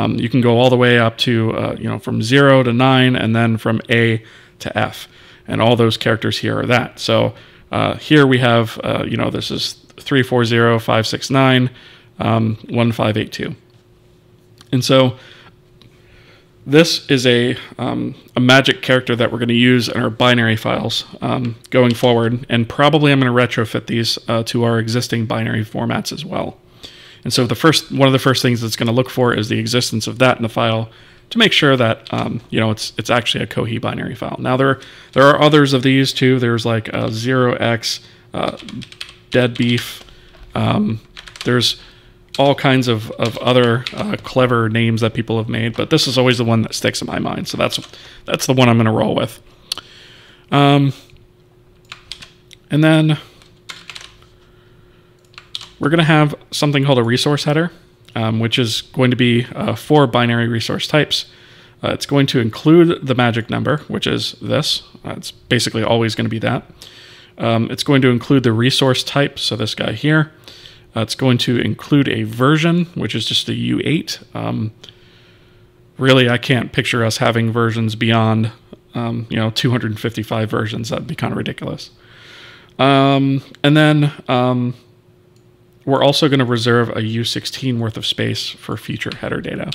you can go all the way up to you know, from 0 to 9, and then from A to F, and all those characters here are that. So here we have you know, this is 3405691 582, and so this is a magic character that we're going to use in our binary files going forward, and probably I'm going to retrofit these to our existing binary formats as well. And so the first, one of the first things that's going to look for is the existence of that in the file to make sure that you know, it's actually a Kohi binary file. Now there are others of these too. There's like a 0x dead beef. There's all kinds of other clever names that people have made, but this is always the one that sticks in my mind. So that's the one I'm going to roll with. And then we're going to have something called a resource header, which is going to be 4 binary resource types. It's going to include the magic number, which is this. It's basically always going to be that. It's going to include the resource type, so this guy here. It's going to include a version, which is just the U8. Really, I can't picture us having versions beyond, you know, 255 versions. That'd be kind of ridiculous. And then we're also going to reserve a U16 worth of space for future header data,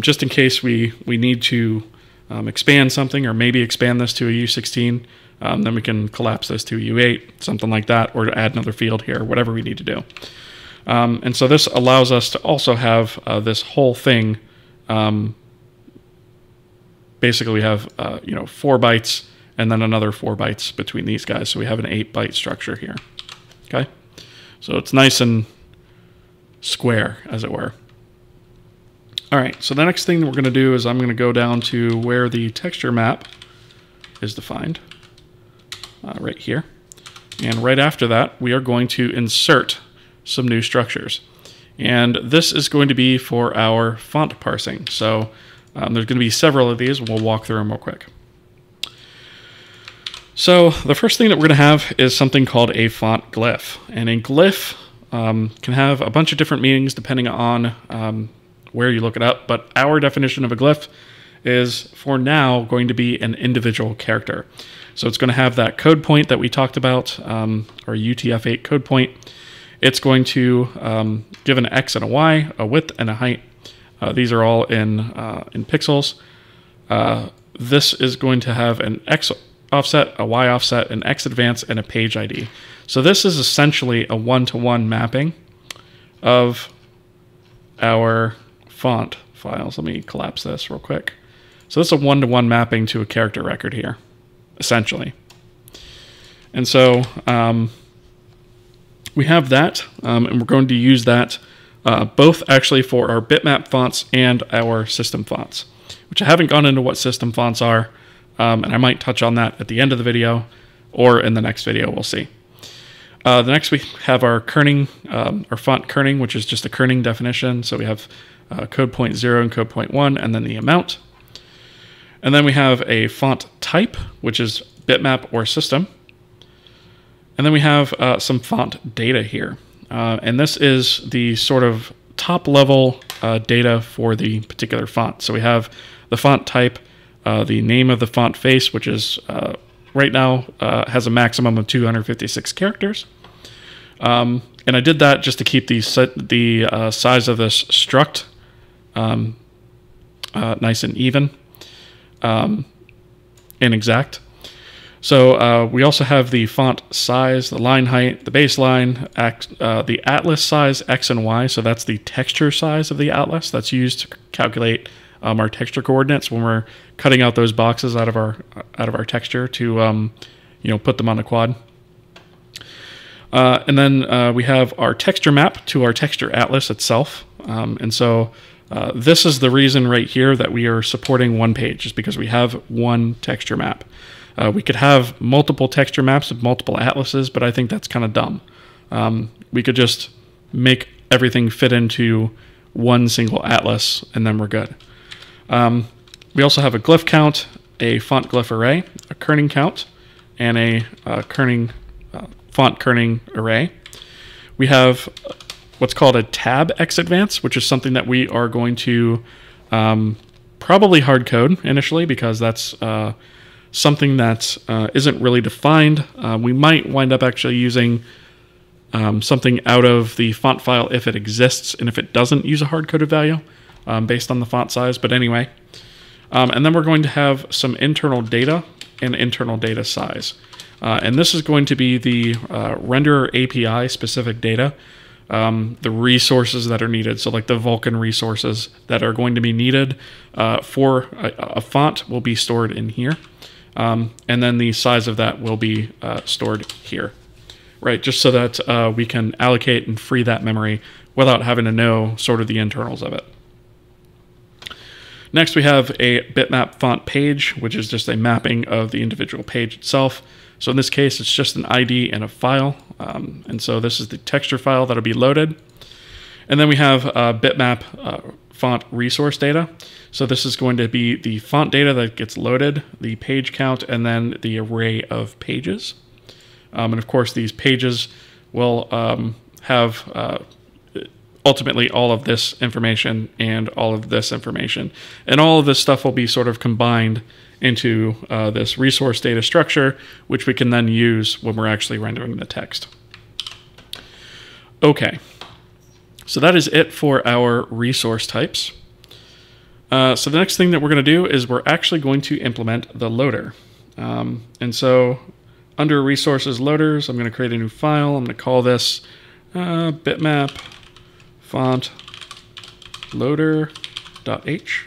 just in case we need to expand something, or maybe expand this to a U16. Then we can collapse this to U8, something like that, or add another field here, whatever we need to do. And so this allows us to also have this whole thing. Basically, we have you know, 4 bytes and then another 4 bytes between these guys, so we have an 8-byte structure here. Okay, so it's nice and square, as it were. All right, so the next thing that we're going to do is I'm going to go down to where the texture map is defined. Right here, and right after that we are going to insert some new structures, and this is going to be for our font parsing. So there's going to be several of these. We'll walk through them real quick. So the first thing that we're going to have is something called a font glyph, and a glyph can have a bunch of different meanings depending on where you look it up, but our definition of a glyph is for now going to be an individual character. So it's going to have that code point that we talked about, or UTF-8 code point. It's going to give an X and a Y, a width and a height. These are all in pixels. This is going to have an X offset, a Y offset, an X advance, and a page ID. So this is essentially a one-to-one mapping of our font files. Let me collapse this real quick. So that's a one-to-one mapping to a character record here, essentially. And so we have that, and we're going to use that both actually for our bitmap fonts and our system fonts, which I haven't gone into what system fonts are, and I might touch on that at the end of the video or in the next video, we'll see. The next we have our kerning, our font kerning, which is just a kerning definition. So we have code point 0 and code point 1, and then the amount. And then we have a font type, which is bitmap or system. And then we have some font data here. And this is the sort of top level data for the particular font. So we have the font type, the name of the font face, which is right now has a maximum of 256 characters. And I did that just to keep the size of this struct nice and even. Inexact. So we also have the font size, the line height, the baseline, the atlas size X and Y. So that's the texture size of the atlas that's used to calculate our texture coordinates when we're cutting out those boxes out of our texture to put them on the quad. And then we have our texture map to our texture atlas itself. And so this is the reason right here that we are supporting one page, is because we have one texture map. We could have multiple texture maps of multiple atlases, but I think that's kind of dumb. We could just make everything fit into one single atlas, and then we're good. We also have a glyph count, a font glyph array, a kerning count, and a font kerning array. We have what's called a tab X-Advance, which is something that we are going to probably hard code initially, because that's something that isn't really defined. We might wind up actually using something out of the font file if it exists, and if it doesn't, use a hard-coded value based on the font size. But anyway, and then we're going to have some internal data and internal data size. And this is going to be the renderer API specific data, the resources that are needed. So like the Vulkan resources that are going to be needed for a font will be stored in here. And then the size of that will be stored here, right? Just so that we can allocate and free that memory without having to know sort of the internals of it. Next, we have a bitmap font page, which is just a mapping of the individual page itself. So in this case, it's just an ID and a file. And so this is the texture file that'll be loaded. And then we have bitmap font resource data. So this is going to be the font data that gets loaded, the page count, and then the array of pages. And of course, these pages will have ultimately all of this information and all of this information. And all of this stuff will be sort of combined into this resource data structure, which we can then use when we're actually rendering the text. Okay, so that is it for our resource types. So the next thing that we're going to do is we're actually going to implement the loader. And so under resources loaders, I'm going to create a new file. I'm going to call this bitmap font loader.h.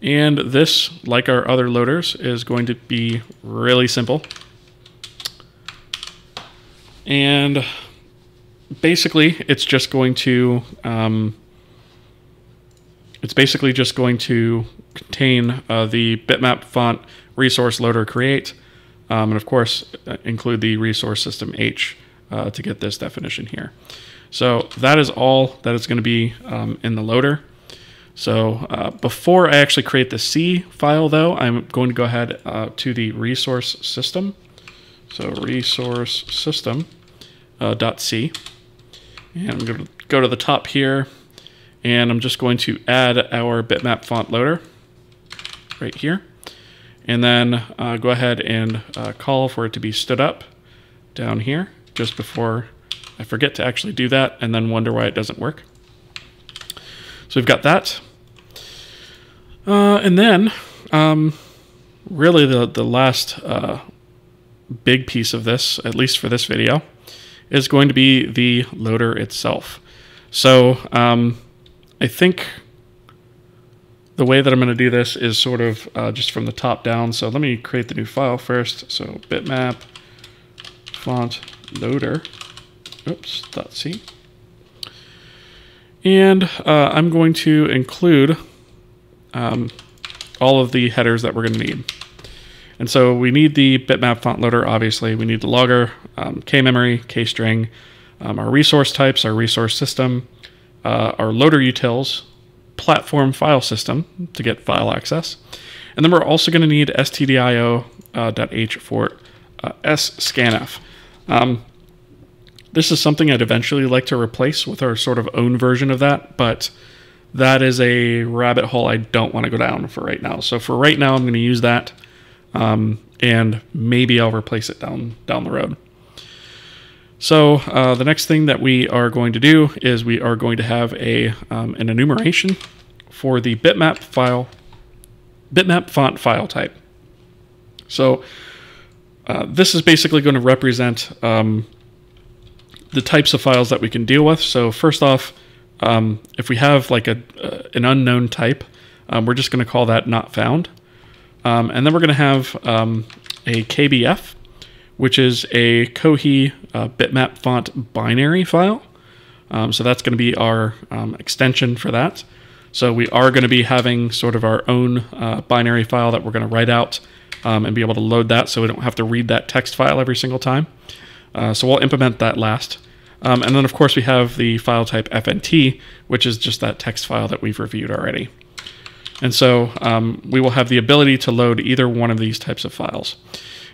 And this, like our other loaders, is going to be really simple. And basically, it's just going to contain the bitmap font resource loader create, and of course include the resource system H to get this definition here. So that is all that is going to be in the loader. So before I actually create the C file, though, I'm going to go ahead to the resource system. So resource system .c, and I'm going to go to the top here. And I'm just going to add our bitmap font loader right here. And then go ahead and call for it to be stood up down here, just before I forget to actually do that and then wonder why it doesn't work. So we've got that. And then really the last big piece of this, at least for this video, is going to be the loader itself. So I think the way that I'm going to do this is sort of just from the top down. So let me create the new file first. So bitmap font loader, oops, .c. And I'm going to include all of the headers that we're going to need. And so we need the bitmap font loader, obviously. We need the logger, k-memory, k-string, our resource types, our resource system, our loader utils, platform file system to get file access. And then we're also going to need stdio.h for sscanf. This is something I'd eventually like to replace with our sort of own version of that, but that is a rabbit hole I don't want to go down for right now. So for right now, I'm going to use that, and maybe I'll replace it down the road. So the next thing that we are going to do is we are going to have an enumeration for the bitmap file bitmap font file type. So this is basically going to represent the types of files that we can deal with. So first off, if we have like an unknown type, we're just going to call that not found. And then we're going to have a KBF, which is a Kohi bitmap font binary file. So that's going to be our extension for that. So we are going to be having sort of our own binary file that we're going to write out and be able to load that, so we don't have to read that text file every single time. So we'll implement that last. And then, of course, we have the file type FNT, which is just that text file that we've reviewed already. And so we will have the ability to load either one of these types of files.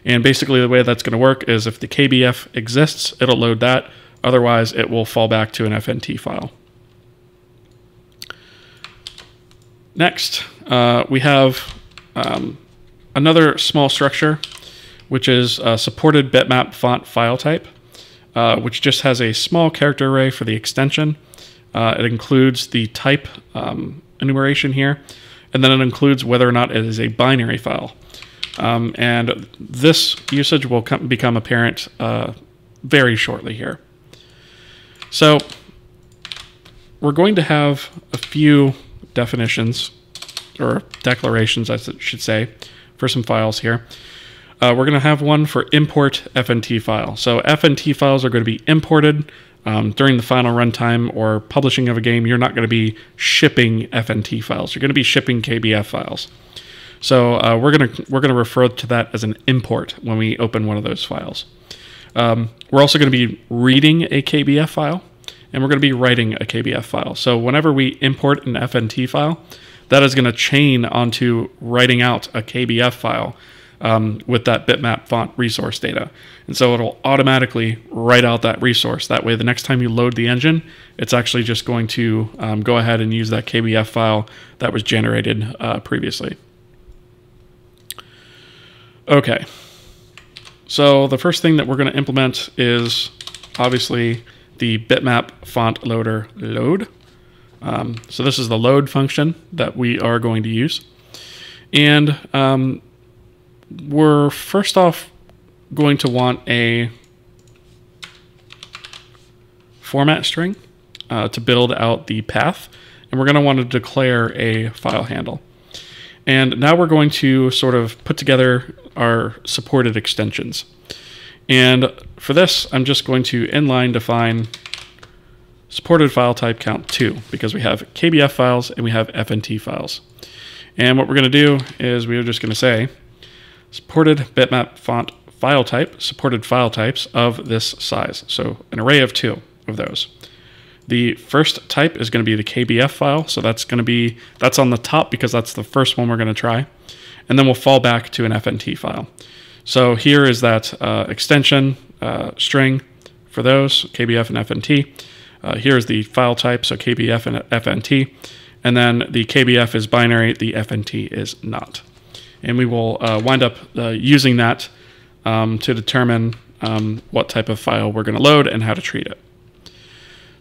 And basically the way that's going to work is if the KBF exists, it'll load that. Otherwise, it will fall back to an FNT file. Next, we have another small structure, which is a supported bitmap font file type, which just has a small character array for the extension. It includes the type enumeration here, and then it includes whether or not it is a binary file. And this usage will become apparent very shortly here. So we're going to have a few definitions, or declarations I should say, for some files here. We're going to have one for import FNT file. So FNT files are going to be imported during the final runtime or publishing of a game. You're not going to be shipping FNT files. You're going to be shipping KBF files. So we're going to refer to that as an import when we open one of those files. We're also going to be reading a KBF file, and we're going to be writing a KBF file. So whenever we import an FNT file, that is going to chain onto writing out a KBF file with that bitmap font resource data. And so it'll automatically write out that resource. That way, the next time you load the engine, it's actually just going to go ahead and use that KBF file that was generated previously. Okay, so the first thing that we're going to implement is obviously the bitmap font loader load. So this is the load function that we are going to use. And we're first off going to want a format string to build out the path. And we're going to want to declare a file handle. And now we're going to sort of put together our supported extensions. And for this, I'm just going to inline define supported file type count 2, because we have KBF files and we have FNT files. And what we're going to do is we are just going to say supported bitmap font file type, supported file types of this size. So an array of 2 of those. The first type is going to be the KBF file. So that's on the top because that's the first one we're going to try. And then we'll fall back to an FNT file. So here is that extension string for those, KBF and FNT. Here's the file type, so KBF and FNT. And then the KBF is binary, the FNT is not. And we will wind up using that to determine what type of file we're going to load and how to treat it.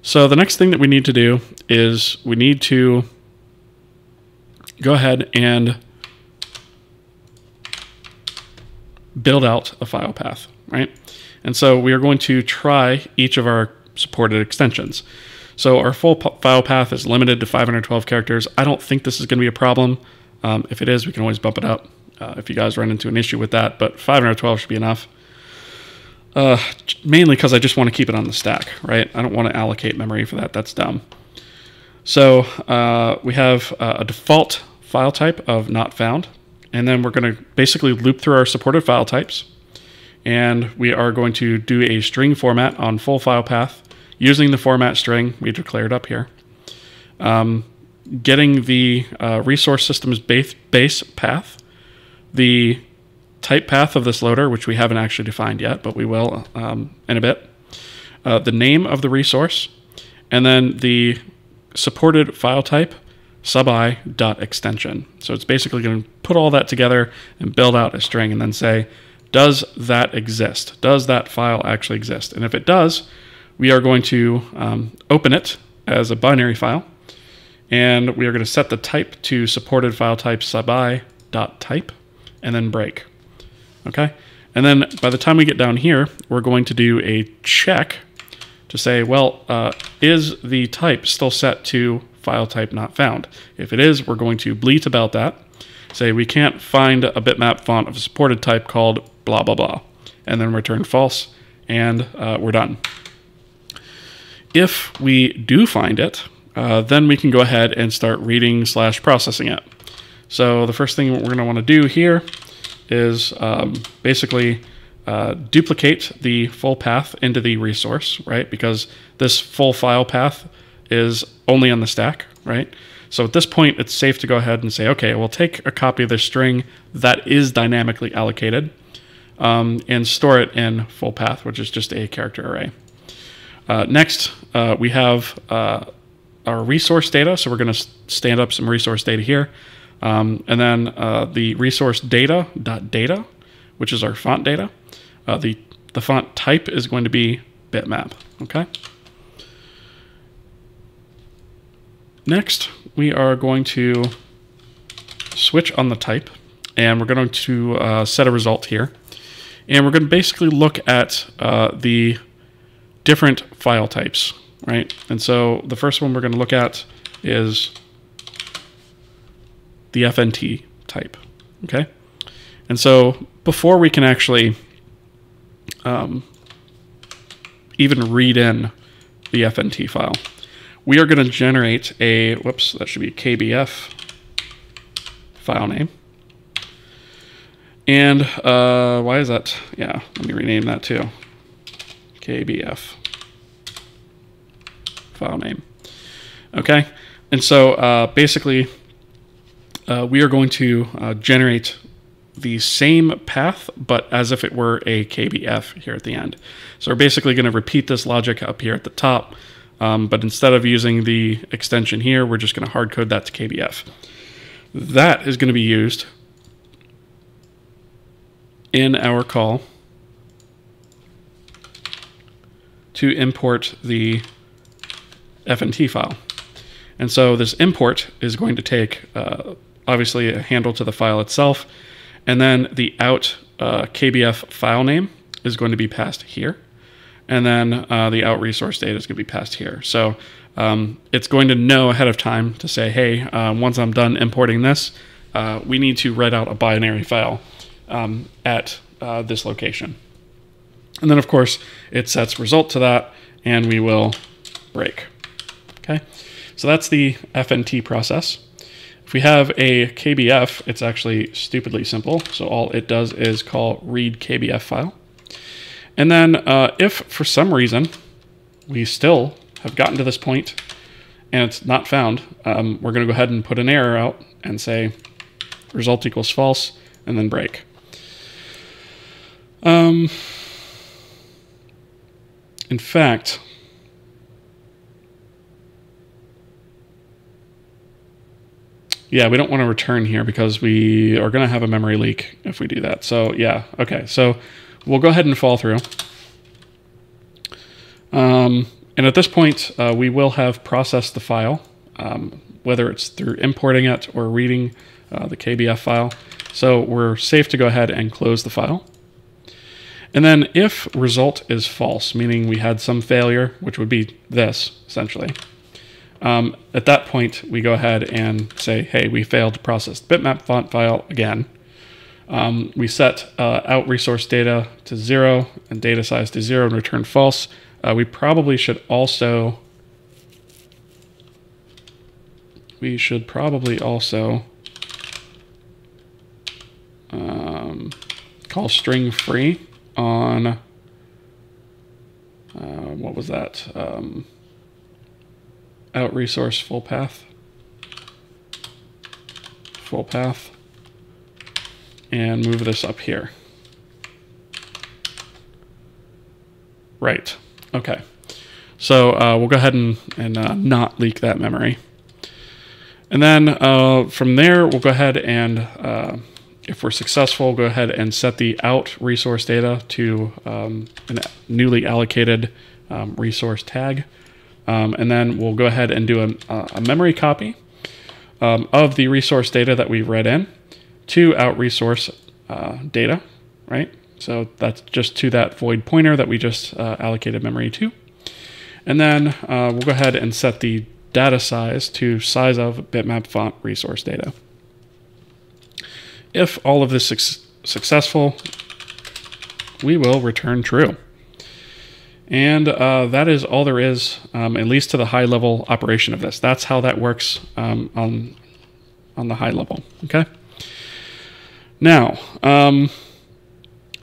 So the next thing that we need to do is we need to go ahead and build out a file path, right? And so we are going to try each of our supported extensions. So our full file path is limited to 512 characters. I don't think this is going to be a problem. If it is, we can always bump it up if you guys run into an issue with that, but 512 should be enough. Mainly because I just want to keep it on the stack, right? I don't want to allocate memory for that. That's dumb. So we have a default file type of not found. And then we're going to basically loop through our supported file types. And we are going to do a string format on full file path using the format string we declared up here. Getting the resource system's base path, the type path of this loader, which we haven't actually defined yet, but we will in a bit, the name of the resource, and then the supported file type subi.extension. So it's basically going to put all that together and build out a string and then say, does that exist? Does that file actually exist? And if it does, we are going to open it as a binary file, and we are going to set the type to supported file type subi type, and then break. Okay? And then by the time we get down here, we're going to do a check to say, well, is the type still set to file type not found? If it is, we're going to bleat about that. Say we can't find a bitmap font of a supported type called blah, blah, blah. And then return false, and we're done. If we do find it, then we can go ahead and start reading / processing it. So the first thing we're going to want to do here is basically duplicate the full path into the resource, right? Because this full file path is only on the stack, right? So at this point, it's safe to go ahead and say, okay, we'll take a copy of this string that is dynamically allocated and store it in full path, which is just a character array. Next, we have our resource data. So we're going to stand up some resource data here. And then the resource data.data, which is our font data. The font type is going to be bitmap, okay? Next, we are going to switch on the type, and we're going to set a result here. And we're going to basically look at the different file types, right? And so the first one we're going to look at is the FNT type, okay? And so before we can actually even read in the FNT file, we are going to generate a, whoops, that should be KBF file name. And why is that? Yeah, let me rename that too. KBF file name. Okay. And so basically we are going to generate the same path, but as if it were a KBF here at the end. So we're basically going to repeat this logic up here at the top. But instead of using the extension here, we're just going to hard code that to KBF. That is going to be used in our call to import the FNT file. And so this import is going to take, obviously, a handle to the file itself. And then the out KBF file name is going to be passed here. And then the out resource data is going to be passed here. So it's going to know ahead of time to say, hey, once I'm done importing this, we need to write out a binary file at this location. And then, of course, it sets result to that, and we will break. Okay, so that's the FNT process. If we have a KBF, it's actually stupidly simple. So all it does is call read KBF file. And then if for some reason we still have gotten to this point and it's not found, we're going to go ahead and put an error out and say result equals false and then break. In fact, yeah, we don't want to return here because we are going to have a memory leak if we do that. So yeah, okay. So we'll go ahead and fall through. And at this point, we will have processed the file, whether it's through importing it or reading the KBF file. So we're safe to go ahead and close the file. And then if result is false, meaning we had some failure, which would be this, essentially, at that point, we go ahead and say, hey, we failed to process the bitmap font file again. We set out resource data to 0 and data size to 0 and return false. We probably should also, call string free on, what was that? Out resource full path. And move this up here. Right, okay. So we'll go ahead and not leak that memory. And then from there, we'll go ahead and, if we're successful, go ahead and set the out resource data to a newly allocated resource tag. And then we'll go ahead and do a memory copy of the resource data that we read in. to out-resource data, right? So that's just to that void pointer that we just allocated memory to. And then we'll go ahead and set the data size to size of bitmap font resource data. If all of this is successful, we will return true. And that is all there is, at least to the high level operation of this. That's how that works on the high level, okay? Now,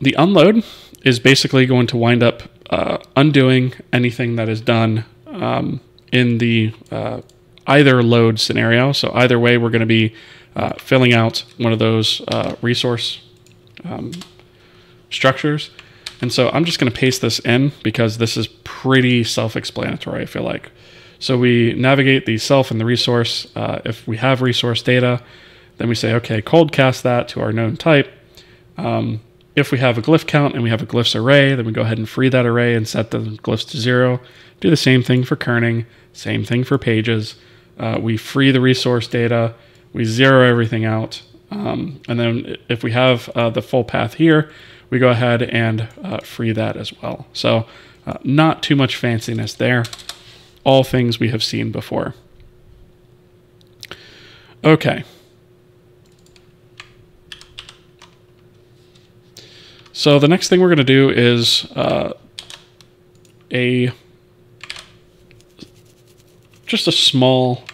the unload is basically going to wind up undoing anything that is done in the either load scenario. So either way, we're gonna be filling out one of those resource structures. And so I'm just going to paste this in because this is pretty self-explanatory, I feel like. So we navigate the self and the resource. If we have resource data, then we say, okay, cold cast that to our known type. If we have a glyph count and we have a glyphs array, then we go ahead and free that array and set the glyphs to 0. Do the same thing for kerning, same thing for pages. We free the resource data. We zero everything out. And then if we have the full path here, we go ahead and free that as well. So not too much fanciness there. All things we have seen before. Okay. So the next thing we're going to do is just a small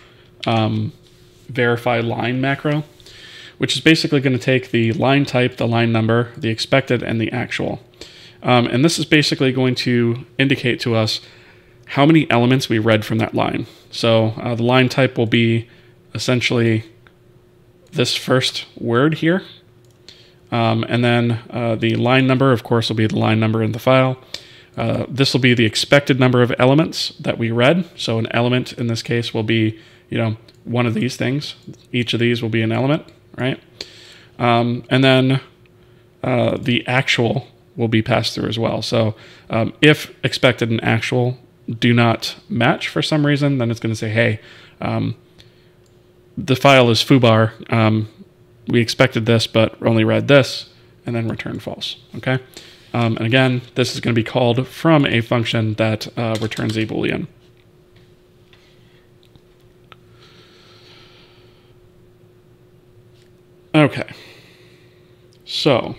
verify line macro, which is basically going to take the line type, the line number, the expected, and the actual. And this is basically going to indicate to us how many elements we read from that line. So the line type will be essentially this first word here. And then the line number, of course, will be the line number in the file. This will be the expected number of elements that we read. So an element in this case will be, you know, one of these things. Each of these will be an element. Right? And then the actual will be passed through as well. So if expected and actual do not match for some reason, then it's going to say, hey, the file is foobar. We expected this, but only read this, and then return false. Okay. And again, this is going to be called from a function that returns a Boolean. Okay, so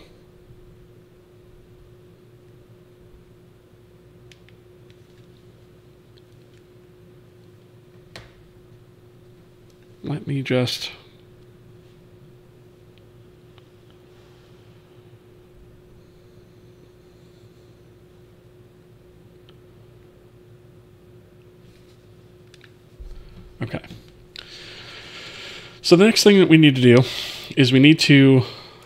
let me just okay. So the next thing that we need to do is we need to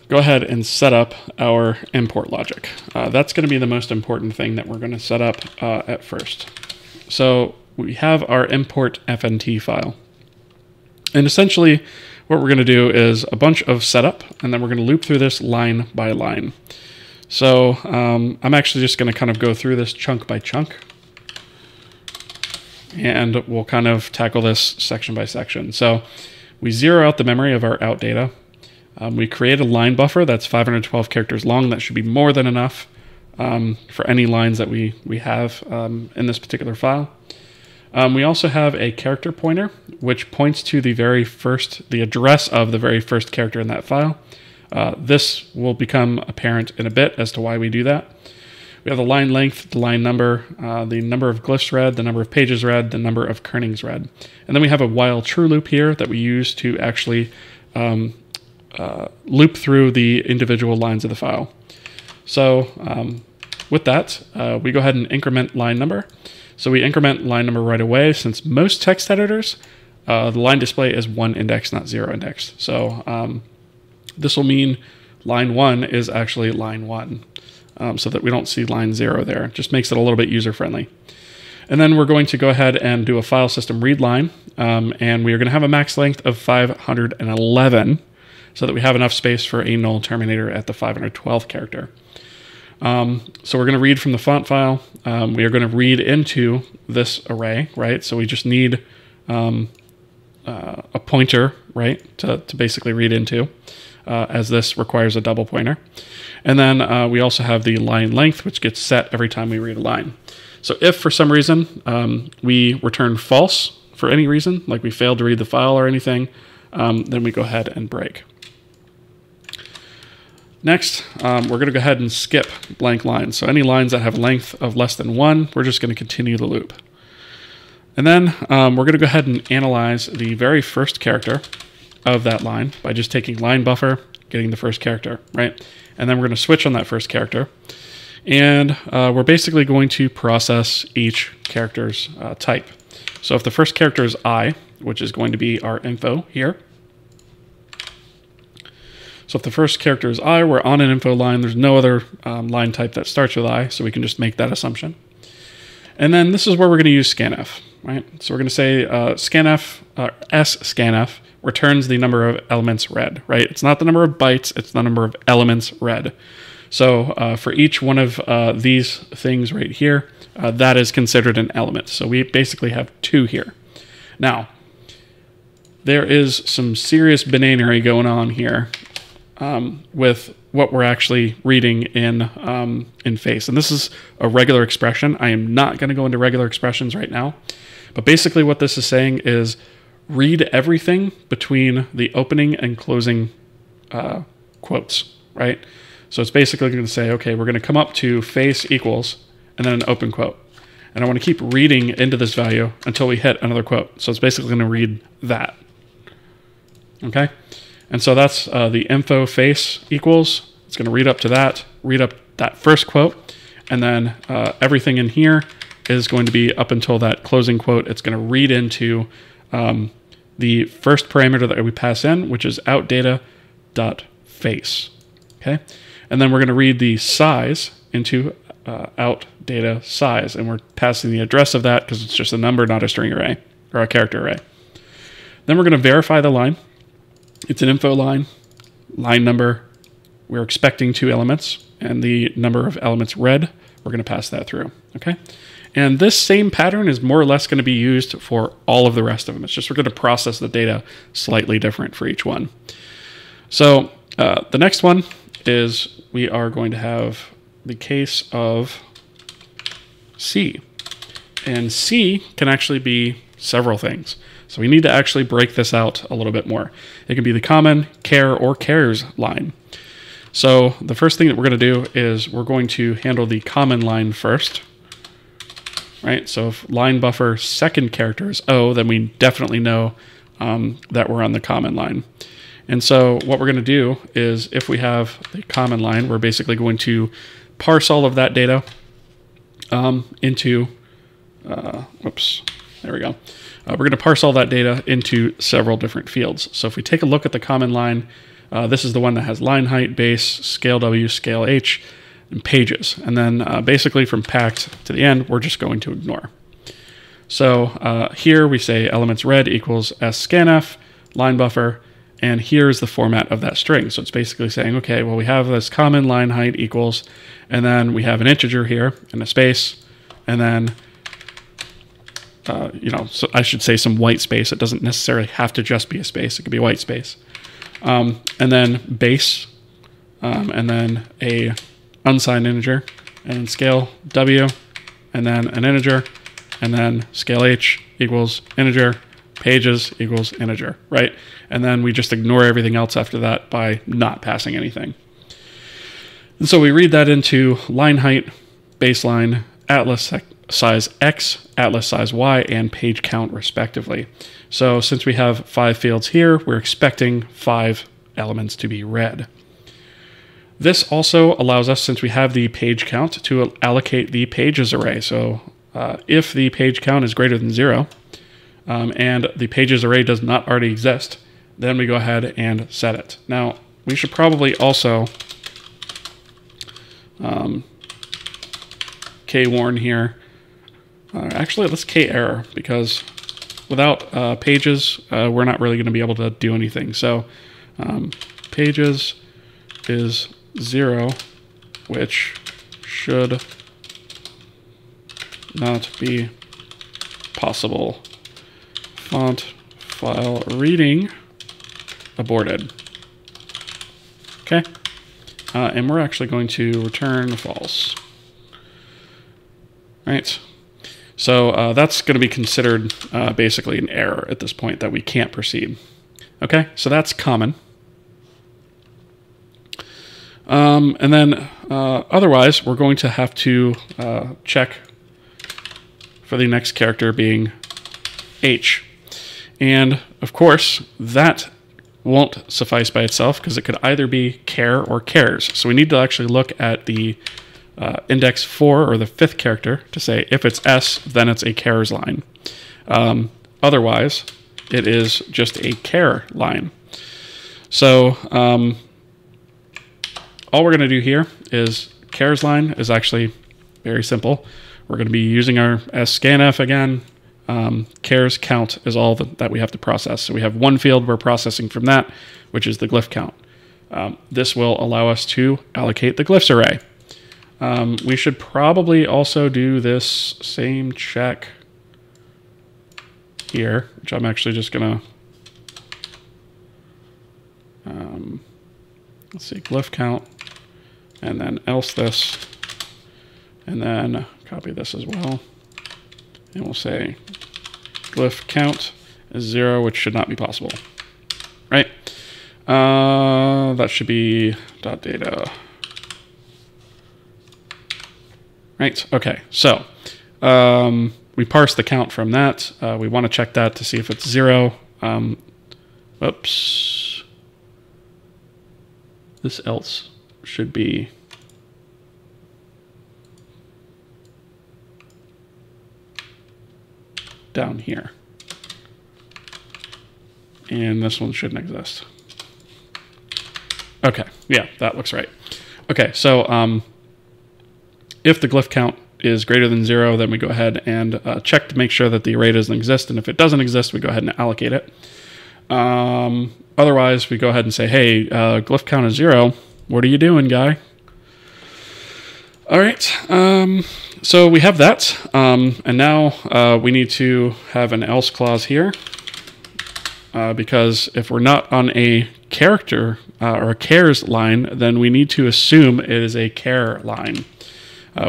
go ahead and set up our import logic. That's going to be the most important thing that we're going to set up at first. So we have our import FNT file. And essentially what we're going to do is a bunch of setup, and then we're going to loop through this line by line. So I'm actually just going to kind of go through this chunk by chunk, and we'll kind of tackle this section by section. So we zero out the memory of our out data. We create a line buffer that's 512 characters long. That should be more than enough for any lines that we have in this particular file. We also have a character pointer, which points to the very first, the address of the very first character in that file. This will become apparent in a bit as to why we do that. We have the line length, the line number, the number of glyphs read, the number of pages read, the number of kernings read. And then we have a while true loop here that we use to actually loop through the individual lines of the file. So with that, we go ahead and increment line number. So we increment line number right away, since most text editors, the line display is 1 index, not 0 index. So this will mean line 1 is actually line 1. So that we don't see line 0 there. It just makes it a little bit user-friendly. And then we're going to go ahead and do a file system read line, and we are going to have a max length of 511 so that we have enough space for a null terminator at the 512th character. So we're going to read from the font file. We are going to read into this array, right? So we just need a pointer, right, to basically read into. as this requires a double pointer. And then we also have the line length, which gets set every time we read a line. So if for some reason we return false for any reason, like we failed to read the file or anything, then we go ahead and break. Next, we're going to go ahead and skip blank lines. So any lines that have length of less than 1, we're just going to continue the loop. And then we're going to go ahead and analyze the very first character of that line by just taking line buffer, getting the first character, right? And then we're going to switch on that first character. And we're basically going to process each character's type. So if the first character is I, which is going to be our info here. So if the first character is I, we're on an info line. There's no other line type that starts with I, so we can just make that assumption. And then this is where we're going to use scanf, right? So we're going to say scanf, scanf returns the number of elements read, right? It's not the number of bytes, it's the number of elements read. So for each one of these things right here, that is considered an element. So we basically have 2 here. Now, there is some serious bananery going on here with what we're actually reading in face. And this is a regular expression. I am not going to go into regular expressions right now. But basically what this is saying is read everything between the opening and closing quotes, right? So it's basically going to say, okay, we're going to come up to face equals and then an open quote. And I want to keep reading into this value until we hit another quote. So it's basically going to read that. Okay. And so that's the info face equals. It's going to read up that first quote. And then everything in here is going to be up until that closing quote. It's going to read into the first parameter that we pass in, which is outData.face. Okay. And then we're going to read the size into out data size, and we're passing the address of that because it's just a number, not a string array or a character array. Then we're going to verify the line. It's an info line, line number. We're expecting 2 elements, and the number of elements read, we're going to pass that through. Okay. And this same pattern is more or less going to be used for all of the rest of them. It's just we're going to process the data slightly different for each one. So the next one is we are going to have the case of C. And C can actually be several things. So we need to actually break this out a little bit more. It can be the common, care, or cares line. So the first thing that we're going to do is we're going to handle the common line first, right? So if line buffer second character is O, then we definitely know that we're on the common line. And so what we're going to do is if we have the common line, we're basically going to parse all of that data into, whoops, there we go. We're going to parse all that data into several different fields. So if we take a look at the common line, this is the one that has line height, base, scale W, scale H, and pages. And then basically from packed to the end, we're just going to ignore. So here we say elements read equals sscanf, line buffer, and here's the format of that string. So it's basically saying, okay, well, we have this common line height equals, and then we have an integer here and a space, and then, you know, so I should say some white space. It doesn't necessarily have to just be a space. It could be white space. And then base, and then a unsigned integer, and scale W, and then an integer, and then scale H equals integer, pages equals integer, right? And then we just ignore everything else after that by not passing anything. And so we read that into line height, baseline, atlas size X, atlas size Y, and page count respectively. So since we have 5 fields here, we're expecting 5 elements to be read. This also allows us, since we have the page count, to allocate the pages array. So if the page count is greater than 0, and the pages array does not already exist, then we go ahead and set it. Now, we should probably also k-warn here. Actually, let's k-error, because without pages, we're not really going to be able to do anything. So pages is 0, which should not be possible. Font file reading aborted. Okay, and we're actually going to return false. All right, so that's going to be considered basically an error at this point that we can't proceed. Okay, so that's common. And then otherwise, we're going to have to check for the next character being H. And of course, that won't suffice by itself because it could either be care or cares. So we need to actually look at the index 4 or the 5th character to say if it's S, then it's a cares line. Otherwise, it is just a care line. So all we're going to do here is cares line is actually very simple. We're going to be using our scanf again. Cares count is all that we have to process. So we have one field we're processing from that, which is the glyph count. This will allow us to allocate the glyphs array. We should probably also do this same check here, which I'm actually just going to, let's see, glyph count, and then else this, and then copy this as well. And we'll say glyph count is 0, which should not be possible, right? That should be dot data, right? Okay, so we parse the count from that. We want to check that to see if it's 0. Oops, this else should be. Down here, and this one shouldn't exist. Okay, yeah, that looks right. Okay, so if the glyph count is greater than 0, then we go ahead and check to make sure that the array doesn't exist, and if it doesn't exist, we go ahead and allocate it. Otherwise, we go ahead and say, hey, glyph count is 0, what are you doing, guy? All right, so we have that, and now we need to have an else clause here, because if we're not on a character or a cares line, then we need to assume it is a care line,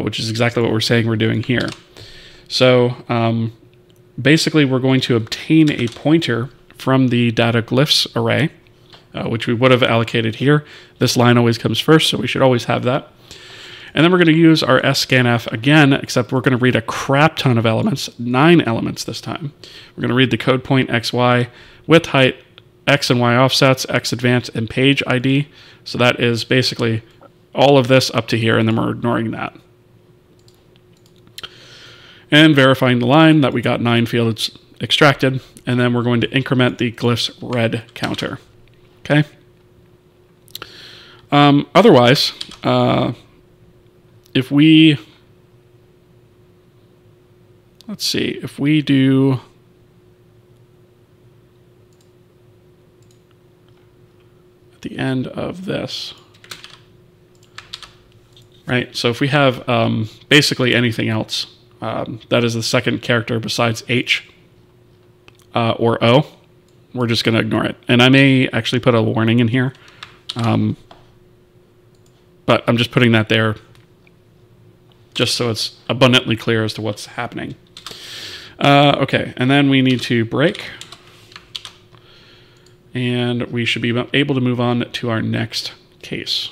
which is exactly what we're saying we're doing here. So basically, we're going to obtain a pointer from the data glyphs array, which we would have allocated here. This line always comes first, so we should always have that. And then we're going to use our scanf again, except we're going to read a crap ton of elements, 9 elements this time. We're going to read the code point x, y, width, height, x and y offsets, x advance, and page ID. So that is basically all of this up to here, and then we're ignoring that. And verifying the line that we got 9 fields extracted, and then we're going to increment the glyphs red counter. Okay? Otherwise, if we, let's see, if we do, at the end of this, right? So if we have basically anything else, that is the second character besides H or O, we're just going to ignore it. And I may actually put a warning in here, but I'm just putting that there just so it's abundantly clear as to what's happening. Okay, and then we need to break. And we should be able to move on to our next case.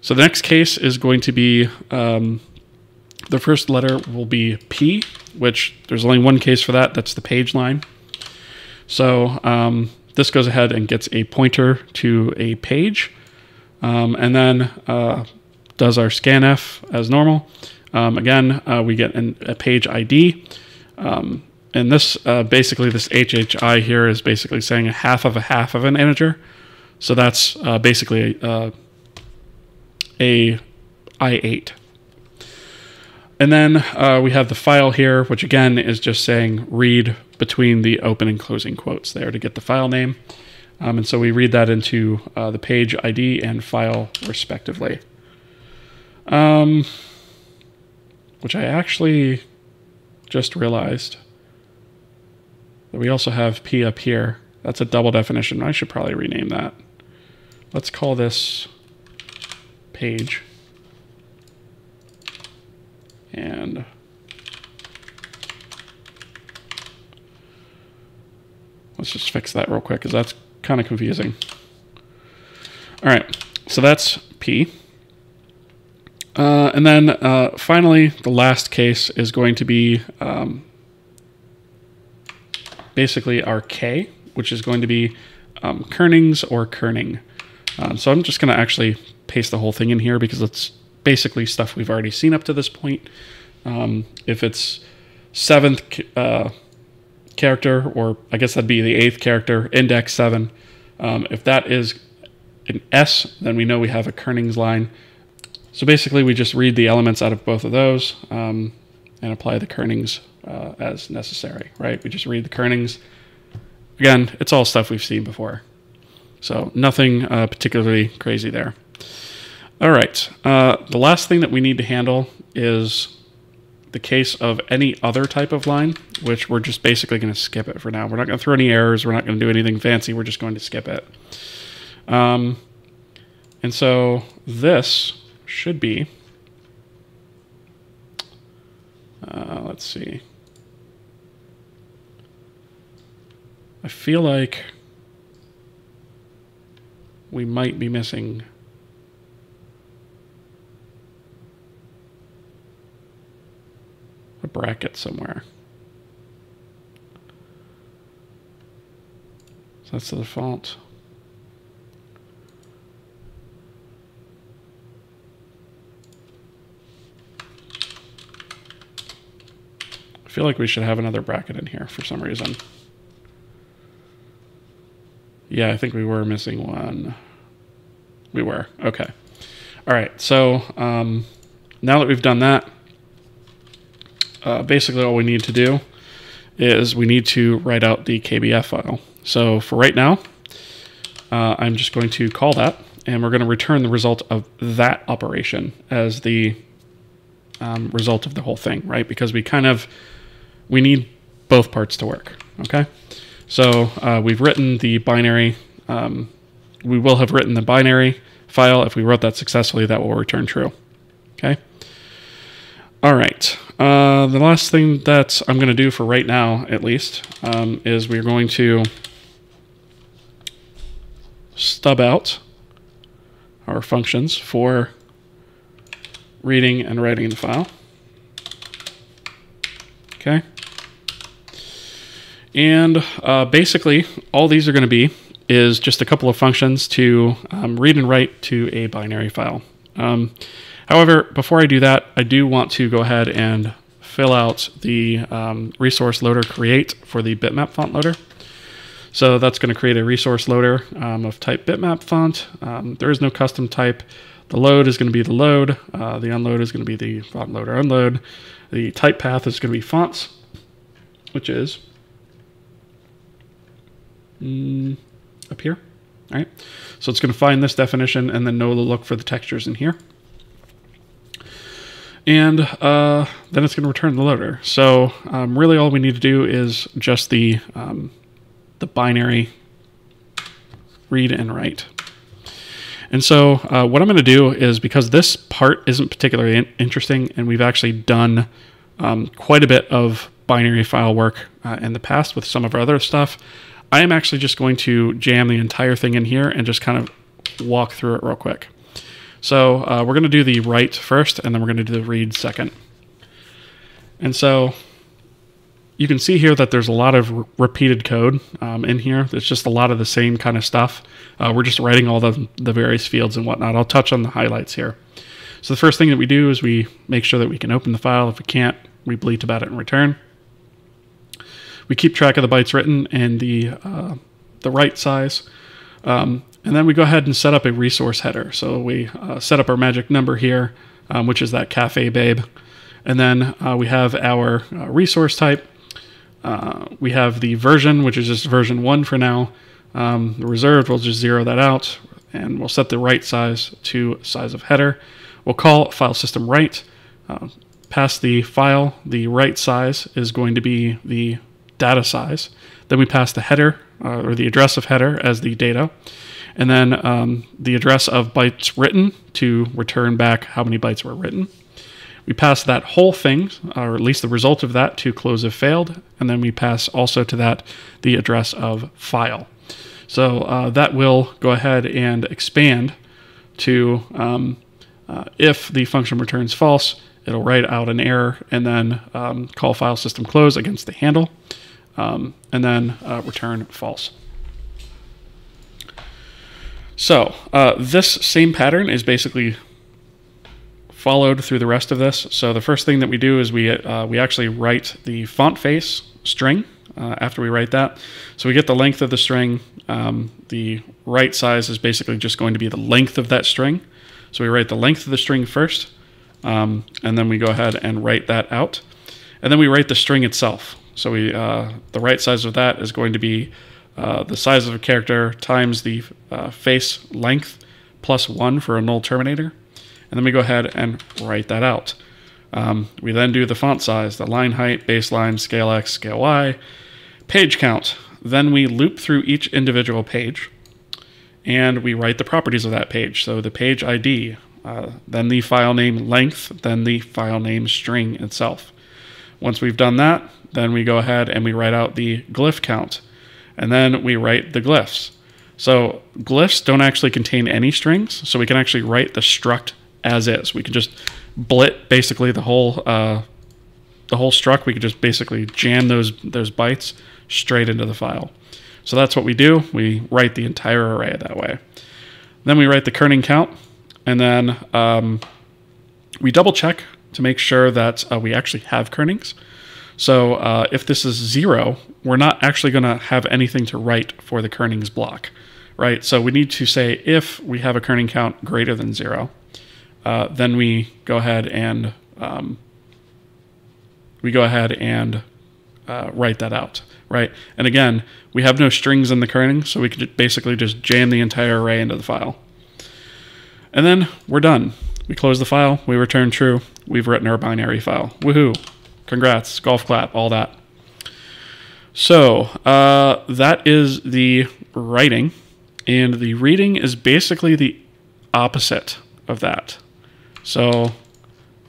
So the next case is going to be, the first letter will be P, which there's only one case for that. That's the page line. So this goes ahead and gets a pointer to a page. And then does our scanf as normal. Again, we get a page ID. And this, basically this HHI here is basically saying a half of an integer. So that's basically a I8. And then we have the file here, which again is just saying read between the open and closing quotes there to get the file name. And so we read that into the page ID and file respectively. Which I actually just realized that we also have P up here. That's a double definition. I should probably rename that. Let's call this page. And let's just fix that real quick because that's kind of confusing. All right, so that's P. And then finally, the last case is going to be basically our K, which is going to be kernings or kerning. So I'm just going to actually paste the whole thing in here because it's basically stuff we've already seen up to this point. If it's 7th character, or I guess that'd be the 8th character, index 7. If that is an S, then we know we have a kernings line. So basically we just read the elements out of both of those and apply the kernings as necessary, right? We just read the kernings. Again, it's all stuff we've seen before. So nothing particularly crazy there. All right, the last thing that we need to handle is the case of any other type of line, which we're just basically gonna skip it for now. We're not gonna throw any errors. We're not gonna do anything fancy. We're just going to skip it. And so this should be, let's see. I feel like we might be missing. A bracket somewhere. So that's the default. I feel like we should have another bracket in here for some reason. Yeah, I think we were missing one. We were, okay. All right, so now that we've done that, basically all we need to do is we need to write out the KBF file. So for right now, I'm just going to call that, and we're going to return the result of that operation as the result of the whole thing, right? Because we need both parts to work, okay? So we've written the binary. We will have written the binary file. If we wrote that successfully, that will return true, okay? All right. The last thing that I'm going to do for right now, at least, is we're going to stub out our functions for reading and writing the file. Okay. And basically, all these are going to be is just a couple of functions to read and write to a binary file. However, before I do that, I do want to go ahead and fill out the resource loader create for the bitmap font loader. So that's going to create a resource loader of type bitmap font. There is no custom type. The load is going to be the load. The unload is going to be the font loader unload. The type path is going to be fonts, which is up here. All right. So it's going to find this definition and then know to look for the textures in here. And then it's going to return the loader. So really all we need to do is just the binary read and write. And so what I'm going to do is, because this part isn't particularly interesting, and we've actually done quite a bit of binary file work in the past with some of our other stuff, I am actually just going to jam the entire thing in here and just kind of walk through it real quick. So we're going to do the write first, and then we're going to do the read second. And so you can see here that there's a lot of repeated code in here. It's just a lot of the same kind of stuff. We're just writing all the various fields and whatnot. I'll touch on the highlights here. So the first thing that we do is we make sure that we can open the file. If we can't, we bleat about it and return. We keep track of the bytes written and the write size. And then we go ahead and set up a resource header. So we set up our magic number here, which is that cafe babe. And then we have our resource type. We have the version, which is just version 1 for now. The reserved, we'll just zero that out. And we'll set the write size to size of header. We'll call file system write. Pass the file. The write size is going to be the data size. Then we pass the header or the address of header as the data. and then the address of bytes written to return back how many bytes were written. We pass that whole thing, or at least the result of that, to close if failed, and then we pass also to that the address of file. So that will go ahead and expand to if the function returns false, it'll write out an error and then call file system close against the handle, and then return false. So this same pattern is basically followed through the rest of this. So the first thing that we do is we actually write the font face string after we write that. So we get the length of the string. The write size is basically just going to be the length of that string. So we write the length of the string first, and then we go ahead and write that out. And then we write the string itself. So we the write size of that is going to be the size of a character times the face length plus 1 for a null terminator. And then we go ahead and write that out. We then do the font size, the line height, baseline, scale X, scale Y, page count. Then we loop through each individual page and we write the properties of that page. So the page ID, then the file name length, then the file name string itself. Once we've done that, then we go ahead and we write out the glyph count, and then we write the glyphs. So glyphs don't actually contain any strings, so we can actually write the struct as is. We can just blit basically the whole struct. We could just basically jam those bytes straight into the file. So that's what we do. We write the entire array that way. Then we write the kerning count, and then we double check to make sure that we actually have kernings. So if this is 0, we're not actually going to have anything to write for the kernings block, right? So we need to say if we have a kerning count greater than 0. Then we go ahead and write that out, right? And again, we have no strings in the kerning, so we could basically just jam the entire array into the file. And then we're done. We close the file, we return true, we've written our binary file. Woohoo! Congrats! Golf clap! All that. So that is the writing, and the reading is basically the opposite of that. So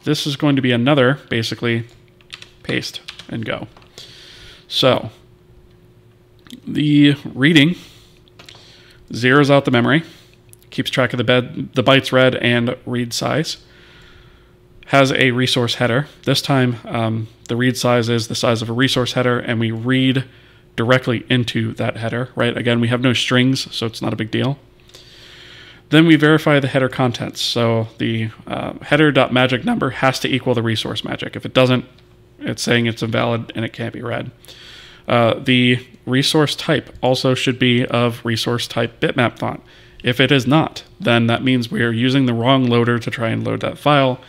this is going to be another basically paste and go. So the reading zeroes out the memory, keeps track of the bytes read and read size, has a resource header. This time the read size is the size of a resource header, and we read directly into that header, right? Again, we have no strings, so it's not a big deal. Then we verify the header contents. So the header.magic number has to equal the resource magic. If it doesn't, it's saying it's invalid and it can't be read. The resource type also should be of resource type bitmap font. If it is not, then that means we are using the wrong loader to try and load that file.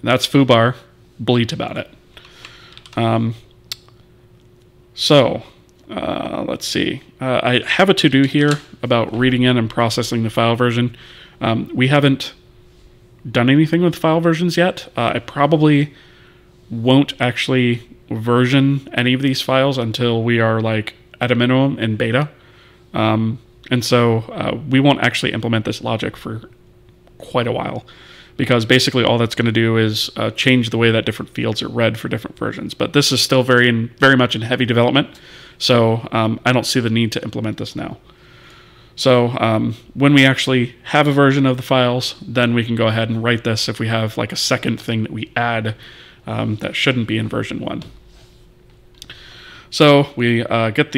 And that's foobar. Bleat about it. Let's see. I have a to-do here about reading in and processing the file version. We haven't done anything with file versions yet. I probably won't actually version any of these files until we are like at a minimum in beta. And so we won't actually implement this logic for quite a while, because basically all that's going to do is change the way that different fields are read for different versions. But this is still very much in heavy development, so I don't see the need to implement this now. So when we actually have a version of the files, then we can go ahead and write this if we have like a second thing that we add that shouldn't be in version 1. So we read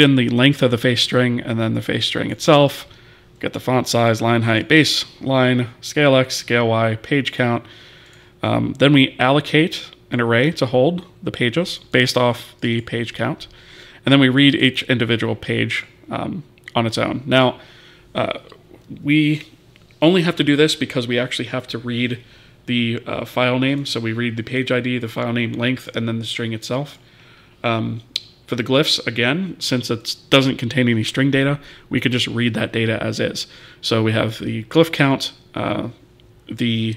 in the length of the face string and then the face string itself. Get the font size, line height, baseline, scale X, scale Y, page count. Then we allocate an array to hold the pages based off the page count. And then we read each individual page on its own. Now, we only have to do this because we actually have to read the file name. So we read the page ID, the file name length, and then the string itself. For the glyphs, again, since it doesn't contain any string data, we could just read that data as is. So we have the glyph count, and then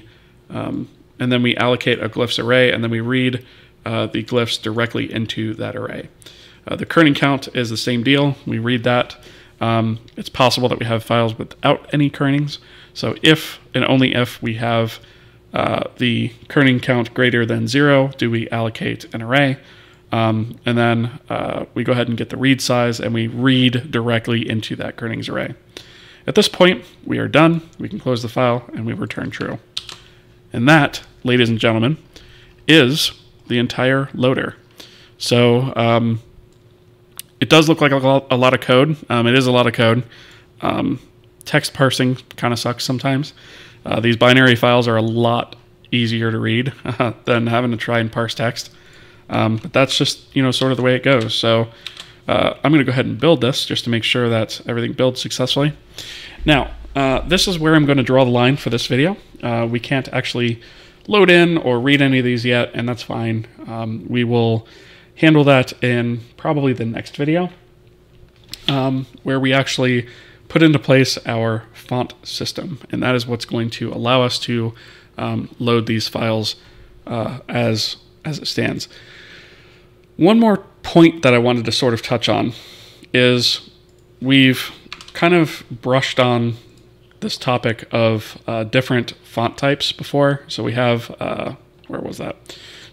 we allocate a glyphs array, and then we read the glyphs directly into that array. The kerning count is the same deal. We read that, It's possible that we have files without any kernings. So if and only if we have the kerning count greater than 0, do we allocate an array. And then we go ahead and get the read size, and we read directly into that kernings array. At this point, we are done. We can close the file, and we return true. And that, ladies and gentlemen, is the entire loader. So it does look like a lot of code. It is a lot of code. Text parsing kind of sucks sometimes. These binary files are a lot easier to read than having to try and parse text. But that's just, you know, sort of the way it goes. So I'm going to go ahead and build this just to make sure that everything builds successfully. Now, this is where I'm going to draw the line for this video. We can't actually load in or read any of these yet, and that's fine. We will handle that in probably the next video, where we actually put into place our font system. And that is what's going to allow us to load these files as it stands. One more point that I wanted to sort of touch on is we've kind of brushed on this topic of different font types before. So we have, where was that?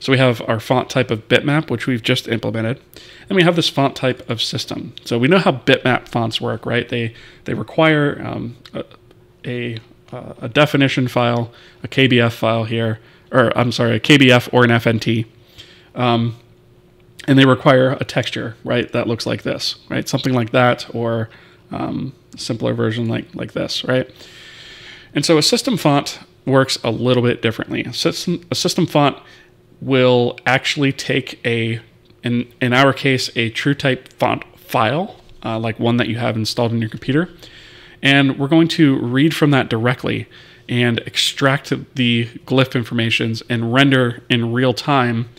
So we have our font type of bitmap, which we've just implemented. And we have this font type of system. So we know how bitmap fonts work, right? They require a definition file, a KBF file here, or I'm sorry, a KBF or an FNT. And they require a texture, right? That looks like this, right? Something like that, or simpler version like this, right? And so a system font works a little bit differently. A system font will actually take a, in our case, a TrueType font file, like one that you have installed in your computer. And we're going to read from that directly and extract the glyph informations and render in real time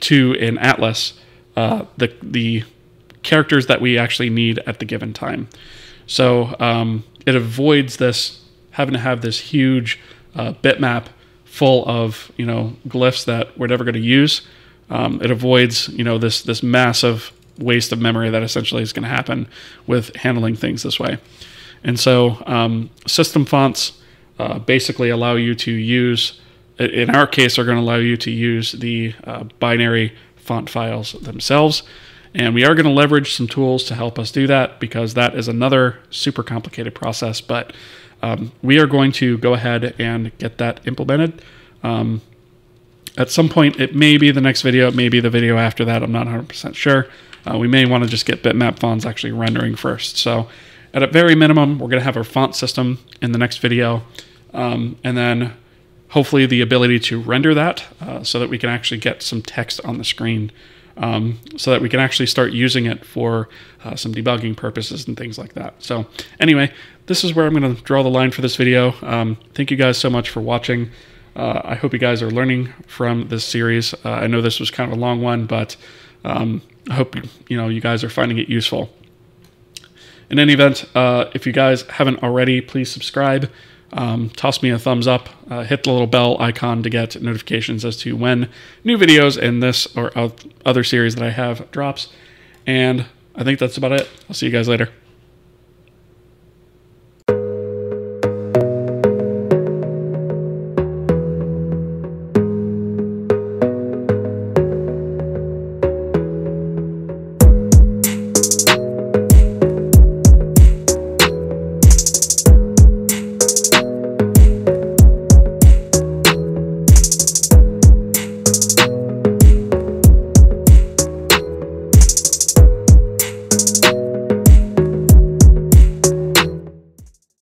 to an atlas the characters that we actually need at the given time. So it avoids this having to have this huge bitmap full of, you know, glyphs that we're never going to use. It avoids, you know, this massive waste of memory that essentially is going to happen with handling things this way. And so system fonts basically allow you to use, in our case, are going to allow you to use the binary font files themselves. And we are going to leverage some tools to help us do that, because that is another super complicated process. But we are going to go ahead and get that implemented. At some point, it may be the next video, it may be the video after that, I'm not 100% sure. We may want to just get bitmap fonts actually rendering first. So at a very minimum, we're going to have our font system in the next video, and then hopefully the ability to render that so that we can actually get some text on the screen, so that we can actually start using it for some debugging purposes and things like that. So anyway, this is where I'm going to draw the line for this video. Thank you guys so much for watching. I hope you guys are learning from this series. I know this was kind of a long one, but I hope you guys are finding it useful. In any event, if you guys haven't already, please subscribe, toss me a thumbs up, hit the little bell icon to get notifications as to when new videos in this or other series that I have drops. And I think that's about it. I'll see you guys later.